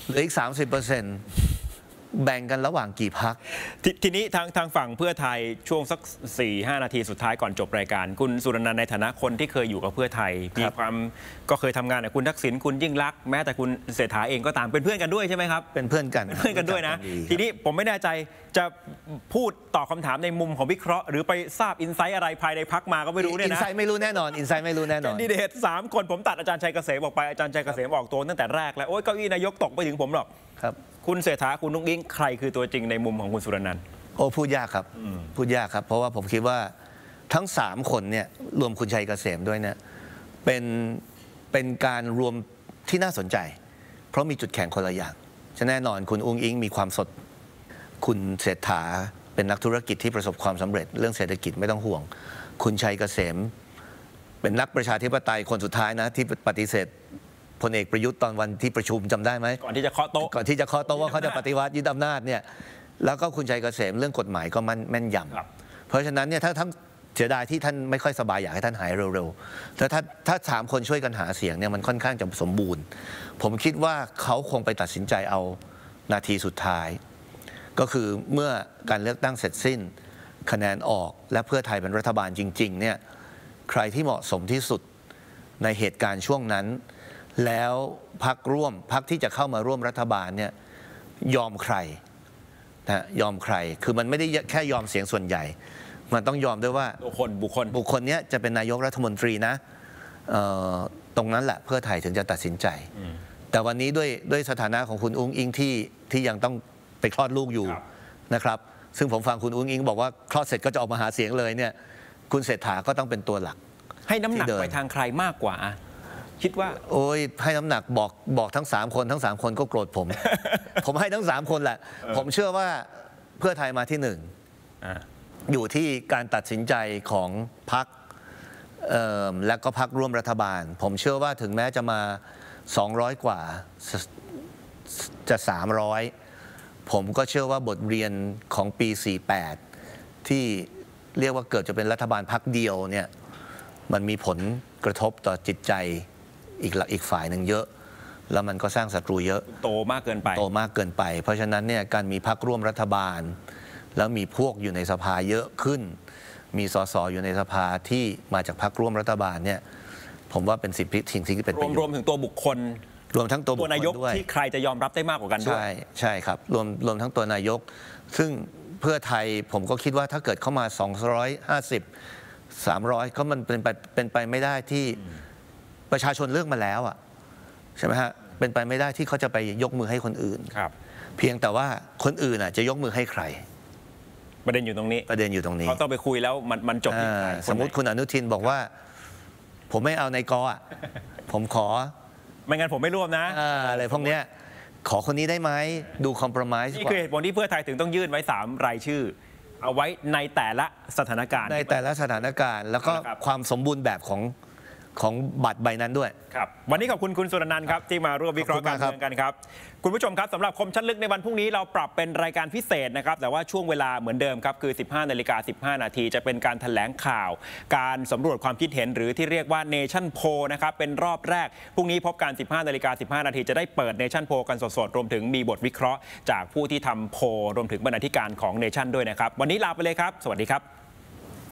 เหลืออีก สามสิบเปอร์เซ็นต์แบ่งกันระหว่างกี่พรรค ท, ทีนี้ทางทางฝั่งเพื่อไทยช่วงสัก สี่ ห้า นาทีสุดท้ายก่อนจบรายการคุณสุรนันท์ในฐานะคนที่เคยอยู่กับเพื่อไทยมีความก็เคยทำงานกับคุณทักษิณคุณยิ่งลักษณ์แม้แต่คุณเศรษฐาเองก็ตามเป็นเพื่อนกันด้วยใช่ไหมครับเป็นเพื่อนกันเพื่อนกันด้วยนะทีนี้ผมไม่แน่ใจจะพูดตอบคาถามในมุมของวิเคราะห์หรือไปทราบอินไซต์อะไรภายในพรรคมาก็ไม่รู้เนี่ยนะอินไซต์ไม่รู้แน่นอนอินไซต์ไม่รู้แน่นอนดีเดตสามคนผมตัดอาจารย์ชัยเกษมออกไปอาจารย์ชัยเกษมออกตัวตั้งแต่แรกแล้วโอ๊ยเก้าอี้นายกตกไปถึงผมหรอกครับคุณเศรษฐาคุณนุ้งอิงใครคือตัวจริงในมุมของคุณสุรนันท์โอ้พูดยากครับพูดยากครับเพราะว่าผมคิดว่าทั้งสามคนเนี่ยรวมคุณชัยเกษมด้วยเนี่ยเป็นเป็นการรวมที่น่าสนใจเพราะมีจุดแข็งคนละอย่างฉะแน่นอนคุณอุ้งอิงมีความสดคุณเศรษฐาเป็นนักธุรกิจที่ประสบความสำเร็จเรื่องเศรษฐกิจไม่ต้องห่วงคุณชัยเกษมเป็นนักประชาธิปไตยคนสุดท้ายนะที่ปฏิเสธพลเอกประยุทธ์ตอนวันที่ประชุมจำได้ไหมก่อนที่จะเคาะโต๊ะก่อนที่จะเคาะโต๊ะว่าเขาจะปฏิวัติยึดอำนาจเนี่ยแล้วก็คุณชัยเกษมเรื่องกฎหมายก็มั่นแม่นยำเพราะฉะนั้นเนี่ยถ้าทั้งเสียดายที่ท่านไม่ค่อยสบายอยากให้ท่านหายเร็วๆถ้าถ้าถ้าสามคนช่วยกันหาเสียงเนี่ยมันค่อนข้างจะสมบูรณ์ผมคิดว่าเขาคงไปตัดสินใจเอานาทีสุดท้ายก็คือเมื่อการเลือกตั้งเสร็จสิ้นคะแนนออกและเพื่อไทยเป็นรัฐบาลจริงๆเนี่ยใครที่เหมาะสมที่สุดในเหตุการณ์ช่วงนั้นแล้วพรรคร่วมพรรคที่จะเข้ามาร่วมรัฐบาลเนี่ยยอมใครนะยอมใครคือมันไม่ได้แค่ยอมเสียงส่วนใหญ่มันต้องยอมด้วยว่าบุคคลบุคคลบุคคลเนี้ยจะเป็นนายกรัฐมนตรีนะตรงนั้นแหละเพื่อไทยถึงจะตัดสินใจแต่วันนี้ด้วยด้วยสถานะของคุณอุ้งอิงที่ที่ยังต้องไปคลอดลูกอยู่นะครับซึ่งผมฟังคุณอุ้งอิงบอกว่าคลอดเสร็จก็จะออกมาหาเสียงเลยเนี่ยคุณเศรษฐาก็ต้องเป็นตัวหลักให้น้ำหนักไปทางใครมากกว่าคิดว่าโอ้ยให้น้ำหนักบอกบอกทั้งสามคนทั้งสามคนก็โกรธผม ผมให้ทั้งสามคนแหละผมเชื่อว่าเพื่อไทยมาที่หนึ่ง อ, อยู่ที่การตัดสินใจของพรรคและก็พรรคร่วมรัฐบาลผมเชื่อว่าถึงแม้จะมาสองร้อยกว่าจะสามร้อยผมก็เชื่อว่าบทเรียนของปีสี่แปดที่เรียกว่าเกิดจะเป็นรัฐบาลพรรคเดียวเนี่ย มันมีผลกระทบต่อจิตใจอีกอีกฝ่ายหนึ่งเยอะแล้วมันก็สร้างศัตรูเยอะโตมากเกินไปโตมากเกินไปเพราะฉะนั้นเนี่ยการมีพรรคร่วมรัฐบาลแล้วมีพวกอยู่ในสภาเยอะขึ้นมีสสอยู่ในสภาที่มาจากพรรคร่วมรัฐบาลเนี่ยผมว่าเป็นสิ่งที่เป็นประโยชน์รวมถึงตัวบุคคลรวมทั้งตัวนายกที่ใครจะยอมรับได้มากกว่ากันด้วยใช่ใช่ครับรวมรวมทั้งตัวนายกซึ่งเพื่อไทยผมก็คิดว่าถ้าเกิดเข้ามาสองร้อยห้าสิบ สามร้อยก็มันเป็นไปเป็นไปไม่ได้ที่ประชาชนเลือกมาแล้วอ่ะใช่ไหมฮะเป็นไปไม่ได้ที่เขาจะไปยกมือให้คนอื่นครับเพียงแต่ว่าคนอื่นอ่ะจะยกมือให้ใครประเด็นอยู่ตรงนี้ประเด็นอยู่ตรงนี้เขาต้องไปคุยแล้วมันมันจบที่ใครสมมติคุณอนุทินบอกว่าผมไม่เอานายกอ่ะผมขอไม่งั้นผมไม่ร่วมนะอะไรพวกเนี้ยขอคนนี้ได้ไหมดูคอมเพลมไพร์นี่คือเหตุผลที่เพื่อไทยถึงต้องยื่นไว้สามรายชื่อเอาไว้ในแต่ละสถานการณ์ในแต่ละสถานการณ์แล้วก็ความสมบูรณ์แบบของของบัตรใบนั้นด้วยครับวันนี้ขอบคุณคุณสุรนันท์ครับที่มาร่วมวิเคราะห์การเมืองกันครับคุณผู้ชมครับสำหรับคมชัดลึกในวันพรุ่งนี้เราปรับเป็นรายการพิเศษนะครับแต่ว่าช่วงเวลาเหมือนเดิมครับคือ สิบห้านาฬิกาสิบห้า นาทีจะเป็นการแถลงข่าวการสำรวจความคิดเห็นหรือที่เรียกว่า Nation Poll นะครับเป็นรอบแรกพรุ่งนี้พบกัน สิบห้านาฬิกาสิบห้า นาทีจะได้เปิด Nation Poll กันสดๆรวมถึงมีบทวิเคราะห์จากผู้ที่ทำโพลรวมถึงบรรณาธิการของ Nation ด้วยนะครับวันนี้ลาไปเลยครับสวัสดีครับ